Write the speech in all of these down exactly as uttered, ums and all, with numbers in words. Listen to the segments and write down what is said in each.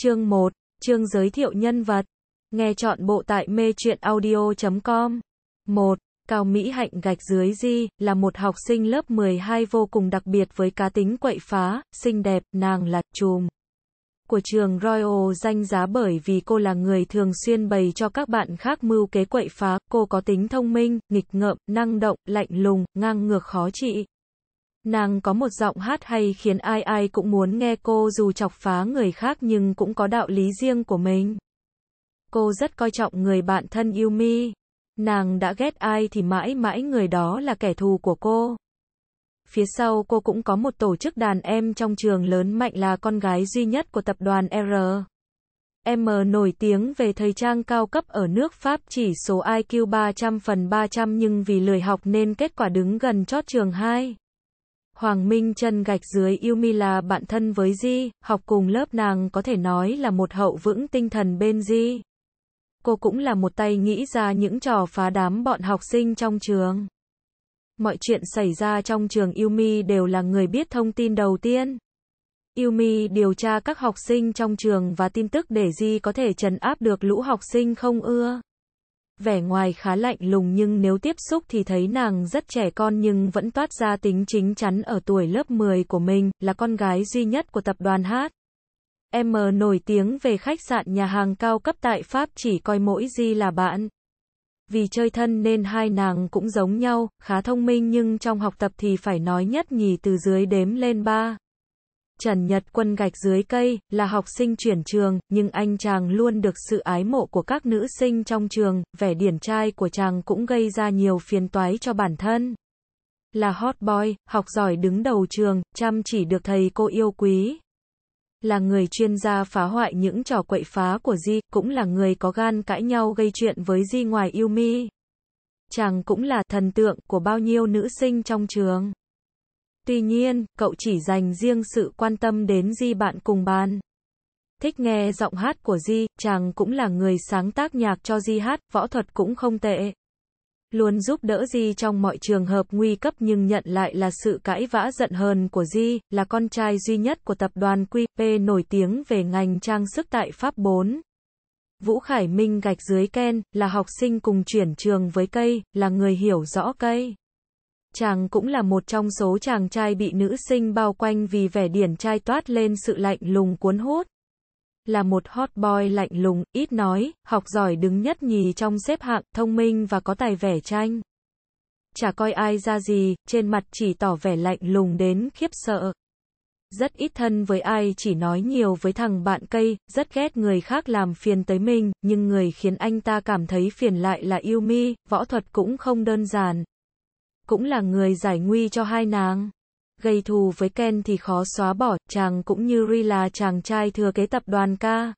Chương một, chương giới thiệu nhân vật. Nghe trọn bộ tại Mê Truyện Audio chấm com. một. Cao Mỹ Hạnh gạch dưới Di là một học sinh lớp mười hai vô cùng đặc biệt với cá tính quậy phá, xinh đẹp, nàng là trùm của trường Royal danh giá bởi vì cô là người thường xuyên bày cho các bạn khác mưu kế quậy phá, cô có tính thông minh, nghịch ngợm, năng động, lạnh lùng, ngang ngược khó trị. Nàng có một giọng hát hay khiến ai ai cũng muốn nghe cô dù chọc phá người khác nhưng cũng có đạo lý riêng của mình. Cô rất coi trọng người bạn thân Yumi. Nàng đã ghét ai thì mãi mãi người đó là kẻ thù của cô. Phía sau cô cũng có một tổ chức đàn em trong trường lớn mạnh là con gái duy nhất của tập đoàn R M nổi tiếng về thời trang cao cấp ở nước Pháp, chỉ số I Q ba trăm phần ba trăm nhưng vì lười học nên kết quả đứng gần chót trường hai. Hoàng Minh Trân gạch dưới Yumi là bạn thân với Di, học cùng lớp, nàng có thể nói là một hậu vững tinh thần bên Di. Cô cũng là một tay nghĩ ra những trò phá đám bọn học sinh trong trường. Mọi chuyện xảy ra trong trường Yumi đều là người biết thông tin đầu tiên. Yumi điều tra các học sinh trong trường và tin tức để Di có thể trấn áp được lũ học sinh không ưa. Vẻ ngoài khá lạnh lùng nhưng nếu tiếp xúc thì thấy nàng rất trẻ con nhưng vẫn toát ra tính chính chắn ở tuổi lớp mười của mình, là con gái duy nhất của tập đoàn H M nổi tiếng về khách sạn nhà hàng cao cấp tại Pháp, chỉ coi mỗi Di là bạn. Vì chơi thân nên hai nàng cũng giống nhau, khá thông minh nhưng trong học tập thì phải nói nhất nhì từ dưới đếm lên ba. Trần Nhật Quân gạch dưới cây là học sinh chuyển trường, nhưng anh chàng luôn được sự ái mộ của các nữ sinh trong trường, vẻ điển trai của chàng cũng gây ra nhiều phiền toái cho bản thân. Là hot boy, học giỏi đứng đầu trường, chăm chỉ được thầy cô yêu quý. Là người chuyên gia phá hoại những trò quậy phá của Di, cũng là người có gan cãi nhau gây chuyện với Di ngoài Yumi. Chàng cũng là thần tượng của bao nhiêu nữ sinh trong trường. Tuy nhiên, cậu chỉ dành riêng sự quan tâm đến Di bạn cùng bàn. Thích nghe giọng hát của Di, chàng cũng là người sáng tác nhạc cho Di hát, võ thuật cũng không tệ. Luôn giúp đỡ Di trong mọi trường hợp nguy cấp nhưng nhận lại là sự cãi vã giận hờn của Di, là con trai duy nhất của tập đoàn Q P nổi tiếng về ngành trang sức tại Pháp bốn. Vũ Khải Minh gạch dưới Ken, là học sinh cùng chuyển trường với Cây, là người hiểu rõ Cây. Chàng cũng là một trong số chàng trai bị nữ sinh bao quanh vì vẻ điển trai toát lên sự lạnh lùng cuốn hút. Là một hot boy lạnh lùng, ít nói, học giỏi đứng nhất nhì trong xếp hạng, thông minh và có tài vẽ tranh. Chả coi ai ra gì, trên mặt chỉ tỏ vẻ lạnh lùng đến khiếp sợ. Rất ít thân với ai, chỉ nói nhiều với thằng bạn Cây, rất ghét người khác làm phiền tới mình, nhưng người khiến anh ta cảm thấy phiền lại là Yumi, võ thuật cũng không đơn giản. Cũng là người giải nguy cho hai nàng. Gây thù với Ken thì khó xóa bỏ, chàng cũng như Ri là chàng trai thừa kế tập đoàn Ka.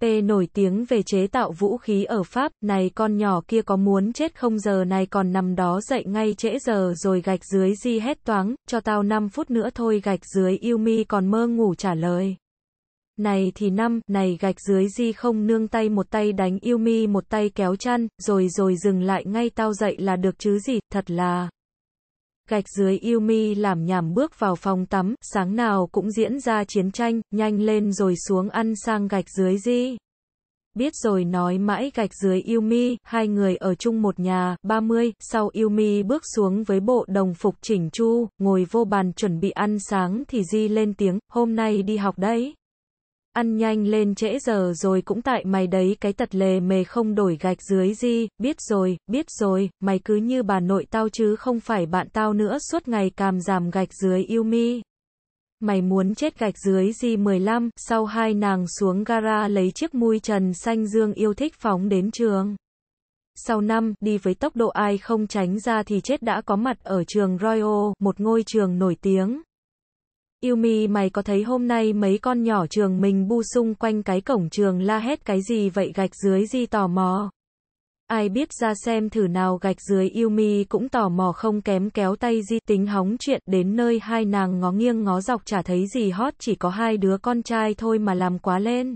Tê nổi tiếng về chế tạo vũ khí ở Pháp, này con nhỏ kia có muốn chết không, giờ này còn nằm đó dậy ngay trễ giờ rồi gạch dưới Di hét toáng, cho tao năm phút nữa thôi gạch dưới Yumi còn mơ ngủ trả lời. Này thì năm, này gạch dưới Di không nương tay, một tay đánh Yumi một tay kéo chăn, rồi rồi dừng lại ngay, tao dậy là được chứ gì, thật là... Gạch dưới Yumi làm nhảm bước vào phòng tắm, sáng nào cũng diễn ra chiến tranh, nhanh lên rồi xuống ăn sang gạch dưới Di. Biết rồi nói mãi gạch dưới Yumi, hai người ở chung một nhà, ba mươi, sau Yumi bước xuống với bộ đồng phục chỉnh chu, ngồi vô bàn chuẩn bị ăn sáng thì Di lên tiếng, hôm nay đi học đấy. Ăn nhanh lên trễ giờ rồi cũng tại mày đấy, cái tật lề mề không đổi gạch dưới Di, biết rồi, biết rồi, mày cứ như bà nội tao chứ không phải bạn tao nữa, suốt ngày càm giảm gạch dưới Yumi. Mày muốn chết gạch dưới Di mười lăm, sau hai nàng xuống gara lấy chiếc mui trần xanh dương yêu thích phóng đến trường. Sau năm, đi với tốc độ ai không tránh ra thì chết, đã có mặt ở trường Royal, một ngôi trường nổi tiếng. Yumi, mày có thấy hôm nay mấy con nhỏ trường mình bu xung quanh cái cổng trường la hét cái gì vậy gạch dưới Di tò mò. Ai biết ra xem thử nào gạch dưới Yumi cũng tò mò không kém, kéo tay Di tính hóng chuyện, đến nơi hai nàng ngó nghiêng ngó dọc chả thấy gì hot, chỉ có hai đứa con trai thôi mà làm quá lên.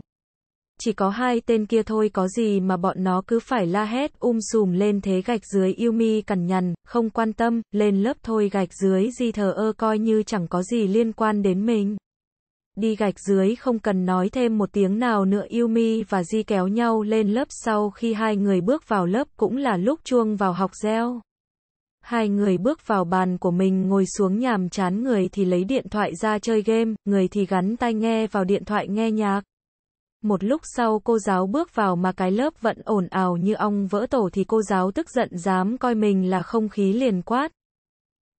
Chỉ có hai tên kia thôi có gì mà bọn nó cứ phải la hét um sùm lên thế gạch dưới Yumi cằn nhằn, không quan tâm, lên lớp thôi gạch dưới Di thờ ơ coi như chẳng có gì liên quan đến mình. đi gạch dưới không cần nói thêm một tiếng nào nữa. Yumi và Di kéo nhau lên lớp. Sau khi hai người bước vào lớp cũng là lúc chuông vào học reo. Hai người bước vào bàn của mình ngồi xuống nhàm chán, người thì lấy điện thoại ra chơi game, người thì gắn tai nghe vào điện thoại nghe nhạc. Một lúc sau cô giáo bước vào mà cái lớp vẫn ồn ào như ong vỡ tổ thì cô giáo tức giận, dám coi mình là không khí liền quát.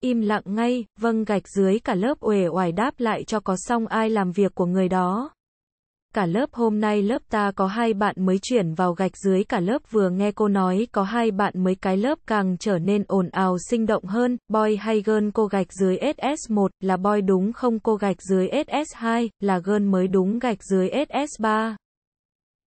Im lặng ngay, vâng gạch dưới. Cả lớp uể oải đáp lại cho có xong ai làm việc của người đó. Cả lớp hôm nay lớp ta có hai bạn mới chuyển vào gạch dưới. Cả lớp vừa nghe cô nói có hai bạn mới, cái lớp càng trở nên ồn ào sinh động hơn. Boy hay girl? Cô gạch dưới ét ét một là boy đúng không? Cô gạch dưới ét ét hai là girl mới đúng. Gạch dưới ét ét ba.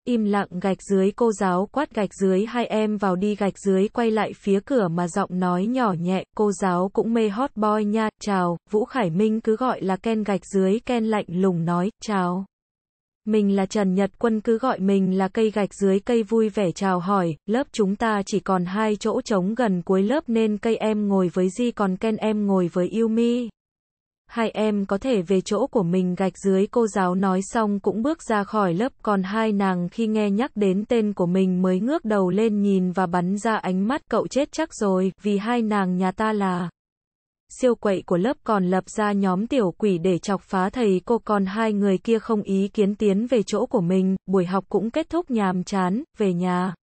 Im lặng gạch dưới. Cô giáo quát gạch dưới hai em vào đi. Gạch dưới quay lại phía cửa mà giọng nói nhỏ nhẹ. Cô giáo cũng mê hot boy nha. Chào, Vũ Khải Minh cứ gọi là Ken. Gạch dưới Ken lạnh lùng nói, chào. Mình là Trần Nhật Quân cứ gọi mình là cây. Gạch dưới cây vui vẻ chào hỏi, lớp chúng ta chỉ còn hai chỗ trống gần cuối lớp nên cây em ngồi với Di còn Ken em ngồi với Yumi. Hai em có thể về chỗ của mình. Gạch dưới cô giáo nói xong cũng bước ra khỏi lớp, còn hai nàng khi nghe nhắc đến tên của mình mới ngước đầu lên nhìn và bắn ra ánh mắt cậu chết chắc rồi, vì hai nàng nhà ta là siêu quậy của lớp còn lập ra nhóm tiểu quỷ để chọc phá thầy cô, còn hai người kia không ý kiến tiến về chỗ của mình. Buổi học cũng kết thúc nhàm chán, về nhà.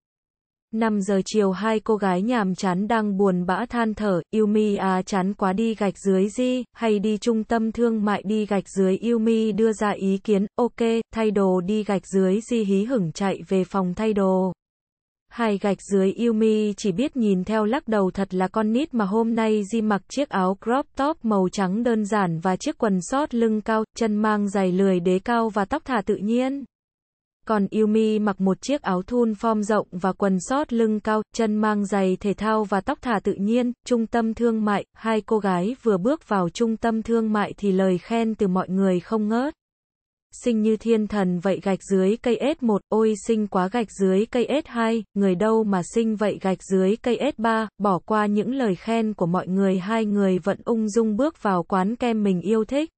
năm giờ chiều hai cô gái nhàm chán đang buồn bã than thở, Yumi à chán quá đi gạch dưới Di, hay đi trung tâm thương mại đi gạch dưới. Yumi đưa ra ý kiến, ok, thay đồ đi gạch dưới. Di hí hửng chạy về phòng thay đồ. Hai gạch dưới Yumi chỉ biết nhìn theo lắc đầu, thật là con nít mà. Hôm nay Di mặc chiếc áo crop top màu trắng đơn giản và chiếc quần short lưng cao, chân mang giày lười đế cao và tóc thả tự nhiên. Còn Yumi mặc một chiếc áo thun form rộng và quần short lưng cao, chân mang giày thể thao và tóc thả tự nhiên. Trung tâm thương mại, hai cô gái vừa bước vào trung tâm thương mại thì lời khen từ mọi người không ngớt. Xinh như thiên thần vậy gạch dưới cây ét một, ôi xinh quá gạch dưới cây ét hai, người đâu mà xinh vậy gạch dưới cây ét ba, bỏ qua những lời khen của mọi người hai người vẫn ung dung bước vào quán kem mình yêu thích.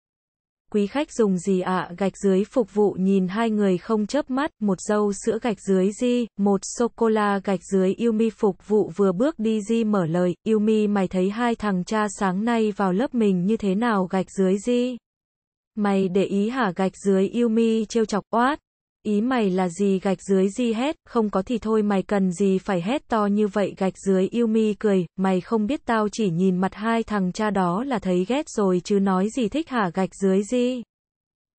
Quý khách dùng gì ạ? À? Gạch dưới phục vụ nhìn hai người không chớp mắt, một dâu sữa gạch dưới Di, một sô-cô-la gạch dưới Yumi. Phục vụ vừa bước đi Di mở lời, Yumi mày thấy hai thằng cha sáng nay vào lớp mình như thế nào? Gạch dưới Di, mày để ý hả? Gạch dưới Yumi trêu chọc oát. Ý mày là gì? Gạch dưới Di hét, không có thì thôi mày cần gì phải hét to như vậy? Gạch dưới Yumi cười, mày không biết tao chỉ nhìn mặt hai thằng cha đó là thấy ghét rồi chứ nói gì thích hả? Gạch dưới Di,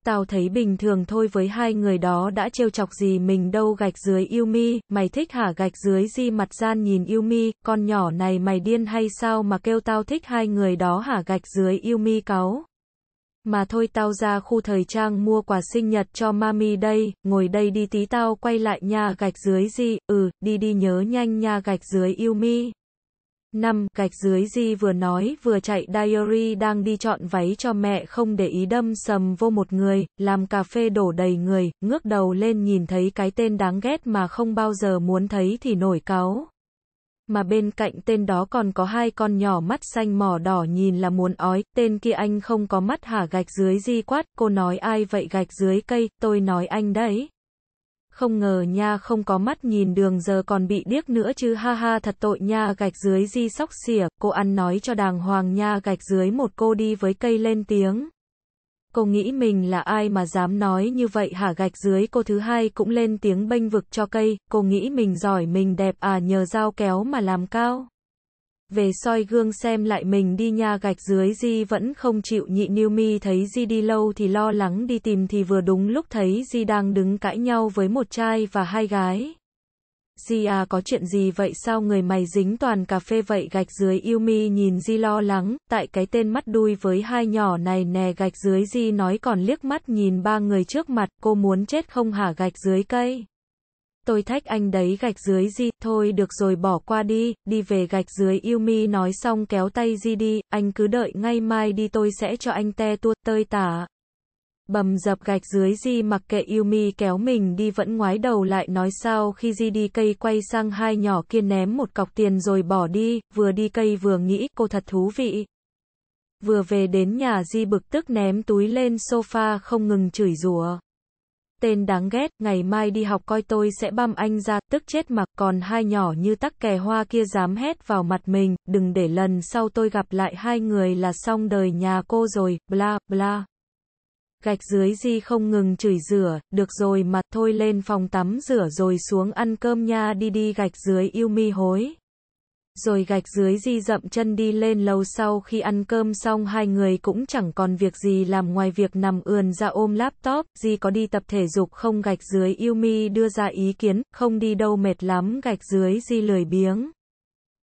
tao thấy bình thường thôi, với hai người đó đã trêu chọc gì mình đâu. Gạch dưới Yumi, mày thích hả? Gạch dưới Di mặt gian nhìn Yumi, con nhỏ này mày điên hay sao mà kêu tao thích hai người đó hả? Gạch dưới Yumi cáu, mà thôi tao ra khu thời trang mua quà sinh nhật cho mami đây, ngồi đây đi tí tao quay lại nha. Gạch dưới Di, ừ, đi đi nhớ nhanh nha. Gạch dưới Yumi. Năm, gạch dưới Di vừa nói vừa chạy diary đang đi chọn váy cho mẹ, không để ý đâm sầm vô một người, làm cà phê đổ đầy người, ngước đầu lên nhìn thấy cái tên đáng ghét mà không bao giờ muốn thấy thì nổi cáu. Mà bên cạnh tên đó còn có hai con nhỏ mắt xanh mỏ đỏ nhìn là muốn ói. Tên kia anh không có mắt hả? Gạch dưới Di quát. Cô nói ai vậy? Gạch dưới cây, tôi nói anh đấy. Không ngờ nha, không có mắt nhìn đường giờ còn bị điếc nữa chứ, ha ha thật tội nha. Gạch dưới Di sóc xỉa, cô ăn nói cho đàng hoàng nha. Gạch dưới một cô đi với cây lên tiếng. Cô nghĩ mình là ai mà dám nói như vậy hả? Gạch dưới cô thứ hai cũng lên tiếng bênh vực cho cây. Cô nghĩ mình giỏi mình đẹp à? Nhờ dao kéo mà làm cao. Về soi gương xem lại mình đi nha. Gạch dưới Di vẫn không chịu nhịn. Yumi thấy Di đi lâu thì lo lắng đi tìm thì vừa đúng lúc thấy Di đang đứng cãi nhau với một trai và hai gái. Di à có chuyện gì vậy? Sao người mày dính toàn cà phê vậy? Gạch dưới Yumi nhìn Di lo lắng, tại cái tên mắt đuôi với hai nhỏ này nè. Gạch dưới Di nói còn liếc mắt nhìn ba người trước mặt, cô muốn chết không hả? Gạch dưới cây, tôi thách anh đấy. Gạch dưới Di, thôi được rồi bỏ qua đi, đi về. Gạch dưới Yumi nói xong kéo tay Di đi, anh cứ đợi ngay mai đi tôi sẽ cho anh te tua, tơi tả. Bầm dập gạch dưới Di mặc kệ Yumi kéo mình đi vẫn ngoái đầu lại nói sao khi Di đi cây quay sang hai nhỏ kia ném một cọc tiền rồi bỏ đi, vừa đi cây vừa nghĩ cô thật thú vị. vừa về đến nhà Di bực tức ném túi lên sofa không ngừng chửi rủa. Tên đáng ghét, ngày mai đi học coi tôi sẽ băm anh ra, tức chết mặc, còn hai nhỏ như tắc kè hoa kia dám hét vào mặt mình, đừng để lần sau tôi gặp lại hai người là xong đời nhà cô rồi, bla, bla. Gạch dưới Di không ngừng chửi rủa, được rồi mà, thôi lên phòng tắm rửa rồi xuống ăn cơm nha, đi đi gạch dưới yêu mi hối. Rồi gạch dưới Di dậm chân đi lên lầu. Sau khi ăn cơm xong hai người cũng chẳng còn việc gì làm ngoài việc nằm ườn ra ôm laptop. Di có đi tập thể dục không gạch dưới Yumi đưa ra ý kiến, không đi đâu mệt lắm gạch dưới Di lười biếng.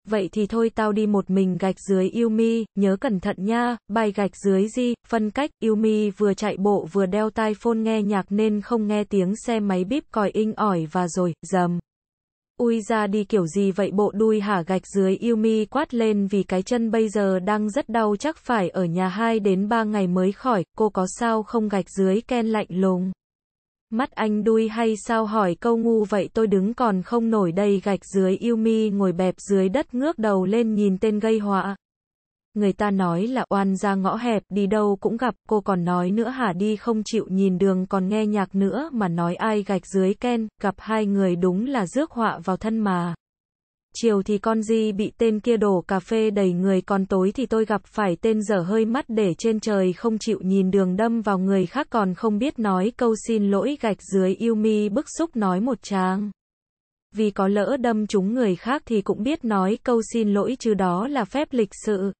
Vậy thì thôi tao đi một mình gạch dưới Yumi, nhớ cẩn thận nha, bài gạch dưới Di, phân cách. Yumi vừa chạy bộ vừa đeo tai phone nghe nhạc nên không nghe tiếng xe máy bíp còi inh ỏi và rồi, dầm. Ui ra đi kiểu gì vậy bộ đuôi hả gạch dưới Yumi quát lên vì cái chân bây giờ đang rất đau, chắc phải ở nhà hai đến ba ngày mới khỏi, cô có sao không gạch dưới Ken lạnh lùng. Mắt anh đuôi hay sao hỏi câu ngu vậy, tôi đứng còn không nổi đây gạch dưới Yumi ngồi bẹp dưới đất ngước đầu lên nhìn tên gây họa. Người ta nói là oan ra ngõ hẹp đi đâu cũng gặp, cô còn nói nữa hả, đi không chịu nhìn đường còn nghe nhạc nữa mà nói ai gạch dưới Ken, gặp hai người đúng là rước họa vào thân mà. Chiều thì con Di bị tên kia đổ cà phê đầy người, còn tối thì tôi gặp phải tên dở hơi mắt để trên trời không chịu nhìn đường đâm vào người khác còn không biết nói câu xin lỗi gạch dưới Yumi bức xúc nói một tràng. Vì có lỡ đâm trúng người khác thì cũng biết nói câu xin lỗi chứ, đó là phép lịch sự.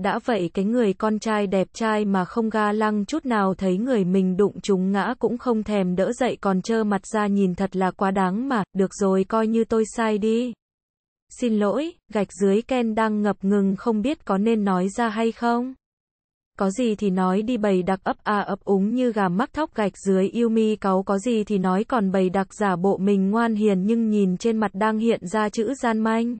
Đã vậy cái người con trai đẹp trai mà không ga lăng chút nào, thấy người mình đụng trúng ngã cũng không thèm đỡ dậy còn trơ mặt ra nhìn, thật là quá đáng mà, được rồi coi như tôi sai đi. Xin lỗi, gạch dưới Ken đang ngập ngừng không biết có nên nói ra hay không. Có gì thì nói đi, bày đặc ấp a à ấp úng như gà mắc thóc gạch dưới Yumi cáu, có gì thì nói còn bày đặc giả bộ mình ngoan hiền nhưng nhìn trên mặt đang hiện ra chữ gian manh.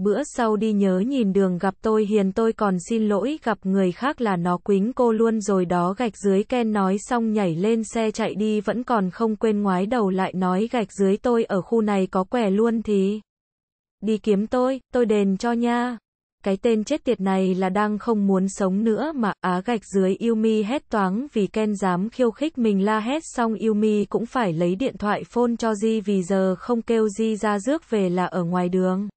Bữa sau đi nhớ nhìn đường, gặp tôi hiền tôi còn xin lỗi, gặp người khác là nó quính cô luôn rồi đó gạch dưới Ken nói xong nhảy lên xe chạy đi, vẫn còn không quên ngoái đầu lại nói gạch dưới tôi ở khu này có quẻ luôn thì đi kiếm tôi, tôi đền cho nha. Cái tên chết tiệt này là đang không muốn sống nữa mà, á gạch dưới Yumi hét toáng vì Ken dám khiêu khích mình la hét xong Yumi cũng phải lấy điện thoại phone cho Di vì giờ không kêu Di ra rước về là ở ngoài đường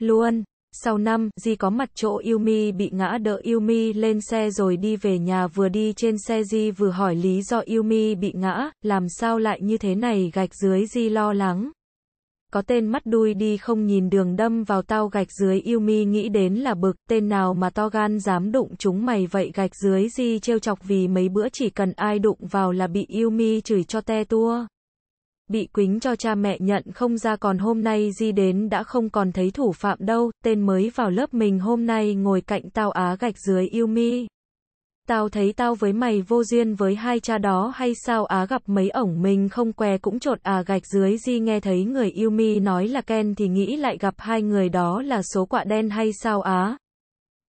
luôn. Sau năm, Di có mặt chỗ Yumi bị ngã đỡ Yumi lên xe rồi đi về nhà, vừa đi trên xe Di vừa hỏi lý do Yumi bị ngã, làm sao lại như thế này gạch dưới Di lo lắng. Có tên mắt đuôi đi không nhìn đường đâm vào tao gạch dưới Yumi nghĩ đến là bực, tên nào mà to gan dám đụng chúng mày vậy gạch dưới Di trêu chọc vì mấy bữa chỉ cần ai đụng vào là bị Yumi chửi cho te tua. Bị quính cho cha mẹ nhận không ra, còn hôm nay Di đến đã không còn thấy thủ phạm đâu, tên mới vào lớp mình hôm nay ngồi cạnh tao á gạch dưới Yumi. Tao thấy tao với mày vô duyên với hai cha đó hay sao á, gặp mấy ổng mình không què cũng trột à gạch dưới Di nghe thấy người Yumi nói là Ken thì nghĩ lại gặp hai người đó là số quạ đen hay sao á.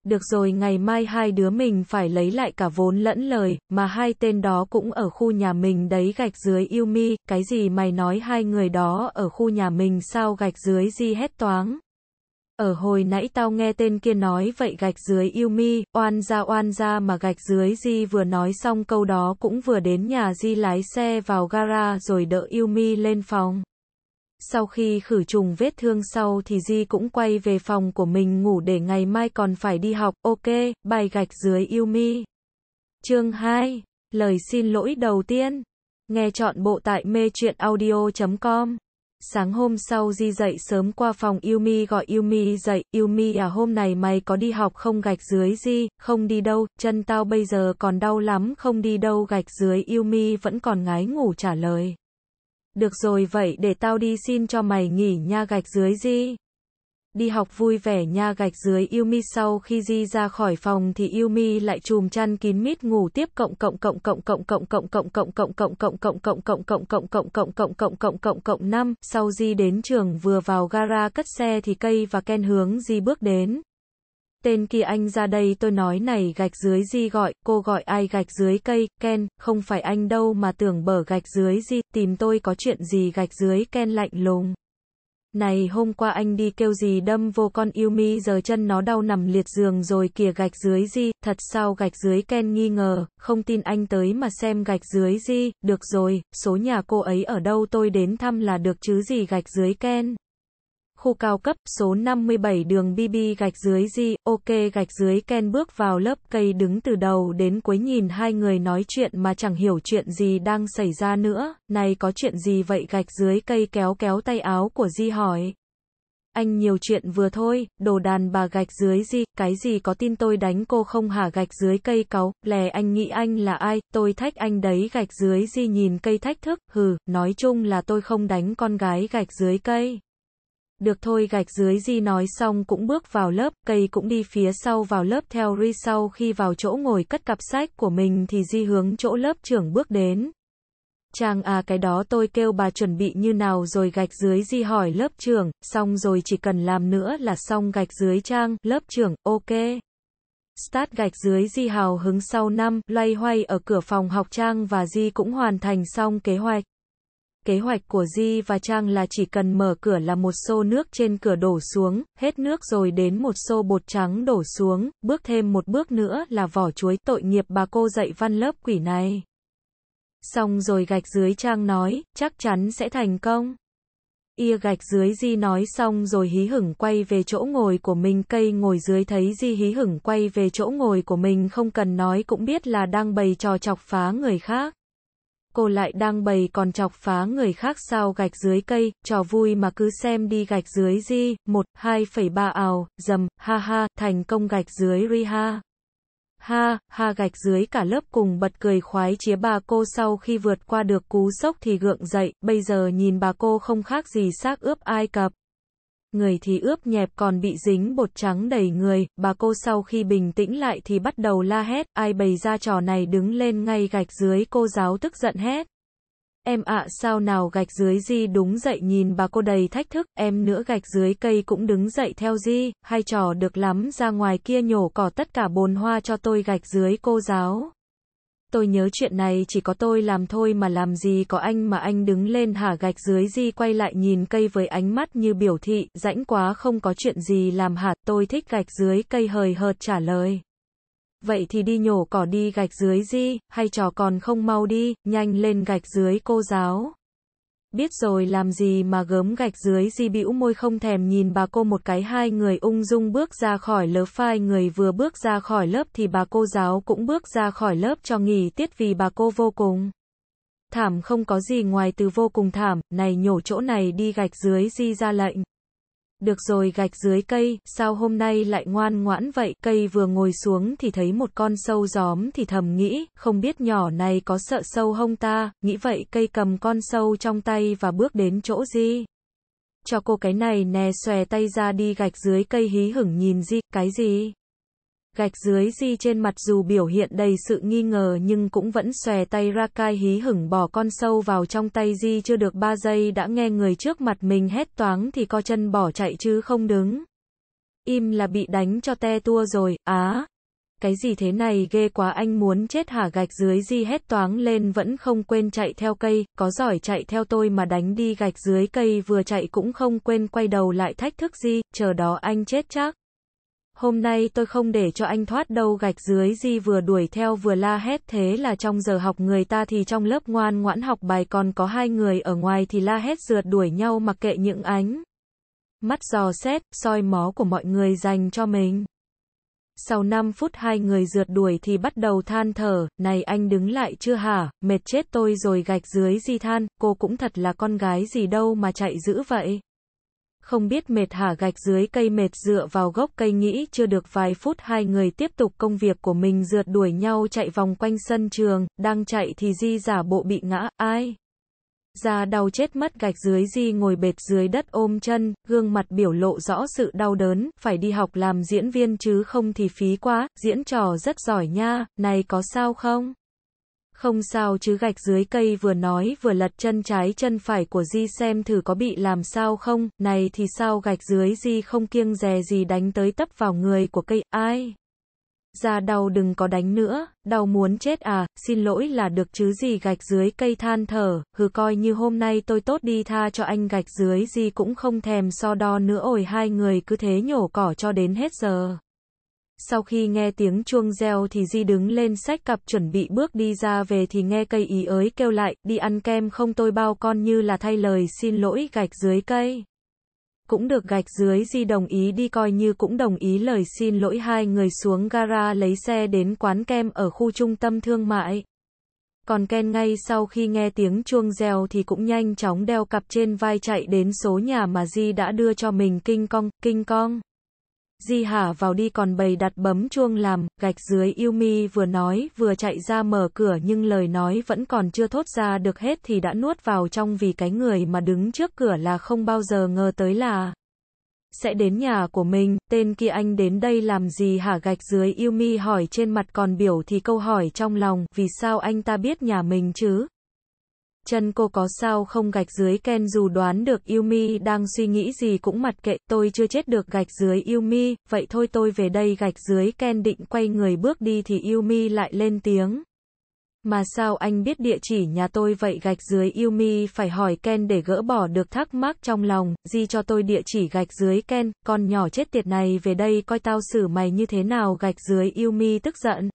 Được rồi ngày mai hai đứa mình phải lấy lại cả vốn lẫn lời, mà hai tên đó cũng ở khu nhà mình đấy gạch dưới Yumi, cái gì mày nói hai người đó ở khu nhà mình sao gạch dưới Di hét toáng. Ở hồi nãy tao nghe tên kia nói vậy gạch dưới Yumi, oan ra oan ra mà gạch dưới Di vừa nói xong câu đó cũng vừa đến nhà Di lái xe vào gara rồi đỡ Yumi lên phòng. Sau khi khử trùng vết thương sau thì Di cũng quay về phòng của mình ngủ để ngày mai còn phải đi học, ok, bài gạch dưới Yumi. Chương hai, lời xin lỗi đầu tiên. Nghe trọn bộ tại mê truyện audio chấm com. Sáng hôm sau Di dậy sớm qua phòng Yumi gọi Yumi dậy, Yumi à hôm nay mày có đi học không gạch dưới Di, không đi đâu, chân tao bây giờ còn đau lắm không đi đâu gạch dưới Yumi vẫn còn ngái ngủ trả lời. Được rồi vậy để tao đi xin cho mày nghỉ nha gạch dưới Di. Đi học vui vẻ nha gạch dưới Yumi. Sau khi Di ra khỏi phòng thì Yumi lại chùm chăn kín mít ngủ tiếp cộng cộng cộng cộng cộng cộng cộng cộng cộng cộng cộng cộng cộng cộng cộng cộng cộng cộng cộng cộng cộng cộng cộng năm. Sau Di đến trường vừa vào gara cất xe thì Kay và Ken hướng Di bước đến. Tên kia anh ra đây tôi nói này gạch dưới Di gọi, cô gọi ai gạch dưới Kay, Ken, không phải anh đâu mà tưởng bở gạch dưới Di, tìm tôi có chuyện gì gạch dưới Ken lạnh lùng. Này hôm qua anh đi kêu gì đâm vô con yêu mi, giờ chân nó đau nằm liệt giường rồi kìa. Gạch dưới gì, thật sao? Gạch dưới Ken nghi ngờ, không tin anh tới mà xem. Gạch dưới gì, được rồi, số nhà cô ấy ở đâu tôi đến thăm là được chứ gì. Gạch dưới Ken. Khu cao cấp, số năm mươi bảy đường bê bê. Gạch dưới gì, ok. Gạch dưới Ken bước vào lớp cây, đứng từ đầu đến cuối nhìn hai người nói chuyện mà chẳng hiểu chuyện gì đang xảy ra nữa. Này có chuyện gì vậy? Gạch dưới cây kéo kéo tay áo của Di hỏi. Anh nhiều chuyện vừa thôi, đồ đàn bà. Gạch dưới gì, cái gì có tin tôi đánh cô không hả? Gạch dưới cây cáu, lè anh nghĩ anh là ai, tôi thách anh đấy. Gạch dưới gì nhìn cây thách thức, hừ, nói chung là tôi không đánh con gái. Gạch dưới cây. Được thôi. Gạch dưới gì nói xong cũng bước vào lớp, cây cũng đi phía sau vào lớp theo Ri. Sau khi vào chỗ ngồi cất cặp sách của mình thì Di hướng chỗ lớp trưởng bước đến. Chàng à, cái đó tôi kêu bà chuẩn bị như nào rồi? Gạch dưới Di hỏi lớp trưởng, xong rồi chỉ cần làm nữa là xong. Gạch dưới Trang, lớp trưởng, ok. Start. Gạch dưới Di hào hứng sau năm, loay hoay ở cửa phòng học. Trang và Di cũng hoàn thành xong kế hoạch. Kế hoạch của Di và Trang là chỉ cần mở cửa là một xô nước trên cửa đổ xuống, hết nước rồi đến một xô bột trắng đổ xuống, bước thêm một bước nữa là vỏ chuối. Tội nghiệp bà cô dạy văn lớp quỷ này. Xong rồi. Gạch dưới Trang nói, chắc chắn sẽ thành công. Ia. Gạch dưới Di nói xong rồi hí hửng quay về chỗ ngồi của mình. Cây ngồi dưới thấy Di hí hửng quay về chỗ ngồi của mình, không cần nói cũng biết là đang bày trò chọc phá người khác. Cô lại đang bày còn chọc phá người khác sao? Gạch dưới cây, trò vui mà cứ xem đi. Gạch dưới Di, một, hai phẩy ba ào, dầm, ha ha, thành công. Gạch dưới Ri ha. Ha, ha. Gạch dưới cả lớp cùng bật cười khoái chía bà cô. Sau khi vượt qua được cú sốc thì gượng dậy, bây giờ nhìn bà cô không khác gì xác ướp Ai Cập. Người thì ướp nhẹp còn bị dính bột trắng đầy người. Bà cô sau khi bình tĩnh lại thì bắt đầu la hét, ai bày ra trò này, đứng lên ngay. Gạch dưới cô giáo tức giận hét, em ạ à, sao nào? Gạch dưới Di đúng dậy nhìn bà cô đầy thách thức, em nữa. Gạch dưới cây cũng đứng dậy theo Di, hay trò được lắm, ra ngoài kia nhổ cỏ tất cả bồn hoa cho tôi. Gạch dưới cô giáo, tôi nhớ chuyện này chỉ có tôi làm thôi mà, làm gì có anh mà, anh đứng lên hả? Gạch dưới Di quay lại nhìn cây với ánh mắt như biểu thị, rãnh quá không có chuyện gì làm hả? Tôi thích. Gạch dưới cây hời hợt trả lời, vậy thì đi nhổ cỏ đi. Gạch dưới Di, hay trò còn không mau đi, nhanh lên. Gạch dưới cô giáo, biết rồi làm gì mà gớm. Gạch dưới Di bĩu môi không thèm nhìn bà cô một cái. Hai người ung dung bước ra khỏi lớp. Phai người vừa bước ra khỏi lớp thì bà cô giáo cũng bước ra khỏi lớp cho nghỉ tiết vì bà cô vô cùng thảm, không có gì ngoài từ vô cùng thảm. Này nhổ chỗ này đi. Gạch dưới Di ra lệnh. Được rồi. Gạch dưới cây, sao hôm nay lại ngoan ngoãn vậy? Cây vừa ngồi xuống thì thấy một con sâu gióm thì thầm nghĩ, không biết nhỏ này có sợ sâu không ta. Nghĩ vậy cây cầm con sâu trong tay và bước đến chỗ Di. Cho cô cái này nè, xòe tay ra đi. Gạch dưới cây hí hửng nhìn Di, cái gì? Gạch dưới Di trên mặt dù biểu hiện đầy sự nghi ngờ nhưng cũng vẫn xòe tay ra. Kai hí hửng bỏ con sâu vào trong tay Di, chưa được ba giây đã nghe người trước mặt mình hét toáng thì co chân bỏ chạy chứ không đứng im là bị đánh cho te tua rồi. Á à, cái gì thế này, ghê quá, anh muốn chết hả? Gạch dưới Di hét toáng lên vẫn không quên chạy theo cây, có giỏi chạy theo tôi mà đánh đi. Gạch dưới cây vừa chạy cũng không quên quay đầu lại thách thức Di, chờ đó anh chết chắc. Hôm nay tôi không để cho anh thoát đâu. Gạch dưới Di vừa đuổi theo vừa la hét. Thế là trong giờ học người ta thì trong lớp ngoan ngoãn học bài, còn có hai người ở ngoài thì la hét rượt đuổi nhau mặc kệ những ánh mắt dò xét, soi mó của mọi người dành cho mình. Sau năm phút hai người rượt đuổi thì bắt đầu than thở, này anh đứng lại chưa hả, mệt chết tôi rồi. Gạch dưới Di than, cô cũng thật là con gái gì đâu mà chạy dữ vậy. Không biết mệt hả? Gạch dưới cây mệt dựa vào gốc cây nghĩ. Chưa được vài phút hai người tiếp tục công việc của mình, rượt đuổi nhau chạy vòng quanh sân trường. Đang chạy thì Di giả bộ bị ngã, ai ra đau chết mất. Gạch dưới Di ngồi bệt dưới đất ôm chân, gương mặt biểu lộ rõ sự đau đớn. Phải đi học làm diễn viên chứ không thì phí quá, diễn trò rất giỏi nha, này có sao không? Không sao chứ. Gạch dưới cây vừa nói vừa lật chân trái chân phải của Di xem thử có bị làm sao không. Này thì sao? Gạch dưới Di không kiêng dè gì đánh tới tấp vào người của cây. Ai ra đau đừng có đánh nữa, đau muốn chết à, xin lỗi là được chứ gì. Gạch dưới cây than thở, hừ, coi như hôm nay tôi tốt đi, tha cho anh. Gạch dưới gì cũng không thèm so đo nữa. Ôi, hai người cứ thế nhổ cỏ cho đến hết giờ. Sau khi nghe tiếng chuông reo thì Di đứng lên xách cặp chuẩn bị bước đi ra về thì nghe cây ý ới kêu lại, đi ăn kem không tôi bao con, như là thay lời xin lỗi. Gạch dưới cây cũng được, gạch dưới Di đồng ý đi, coi như cũng đồng ý lời xin lỗi. Hai người xuống gara lấy xe đến quán kem ở khu trung tâm thương mại. Còn Ken ngay sau khi nghe tiếng chuông reo thì cũng nhanh chóng đeo cặp trên vai chạy đến số nhà mà Di đã đưa cho mình. Kinh Kong, Kinh Kong. Di hả vào đi còn bày đặt bấm chuông làm, gạch dưới Yumi vừa nói vừa chạy ra mở cửa, nhưng lời nói vẫn còn chưa thốt ra được hết thì đã nuốt vào trong, vì cái người mà đứng trước cửa là không bao giờ ngờ tới là sẽ đến nhà của mình. Tên kia anh đến đây làm gì hả, gạch dưới Yumi hỏi, trên mặt còn biểu thì câu hỏi trong lòng, vì sao anh ta biết nhà mình chứ? Chân cô có sao không, gạch dưới Ken dù đoán được Yumi đang suy nghĩ gì cũng mặc kệ, tôi chưa chết được, gạch dưới Yumi, vậy thôi tôi về đây, gạch dưới Ken định quay người bước đi thì Yumi lại lên tiếng. Mà sao anh biết địa chỉ nhà tôi vậy, gạch dưới Yumi phải hỏi Ken để gỡ bỏ được thắc mắc trong lòng, Di cho tôi địa chỉ, gạch dưới Ken, con nhỏ chết tiệt này về đây coi tao xử mày như thế nào, gạch dưới Yumi tức giận.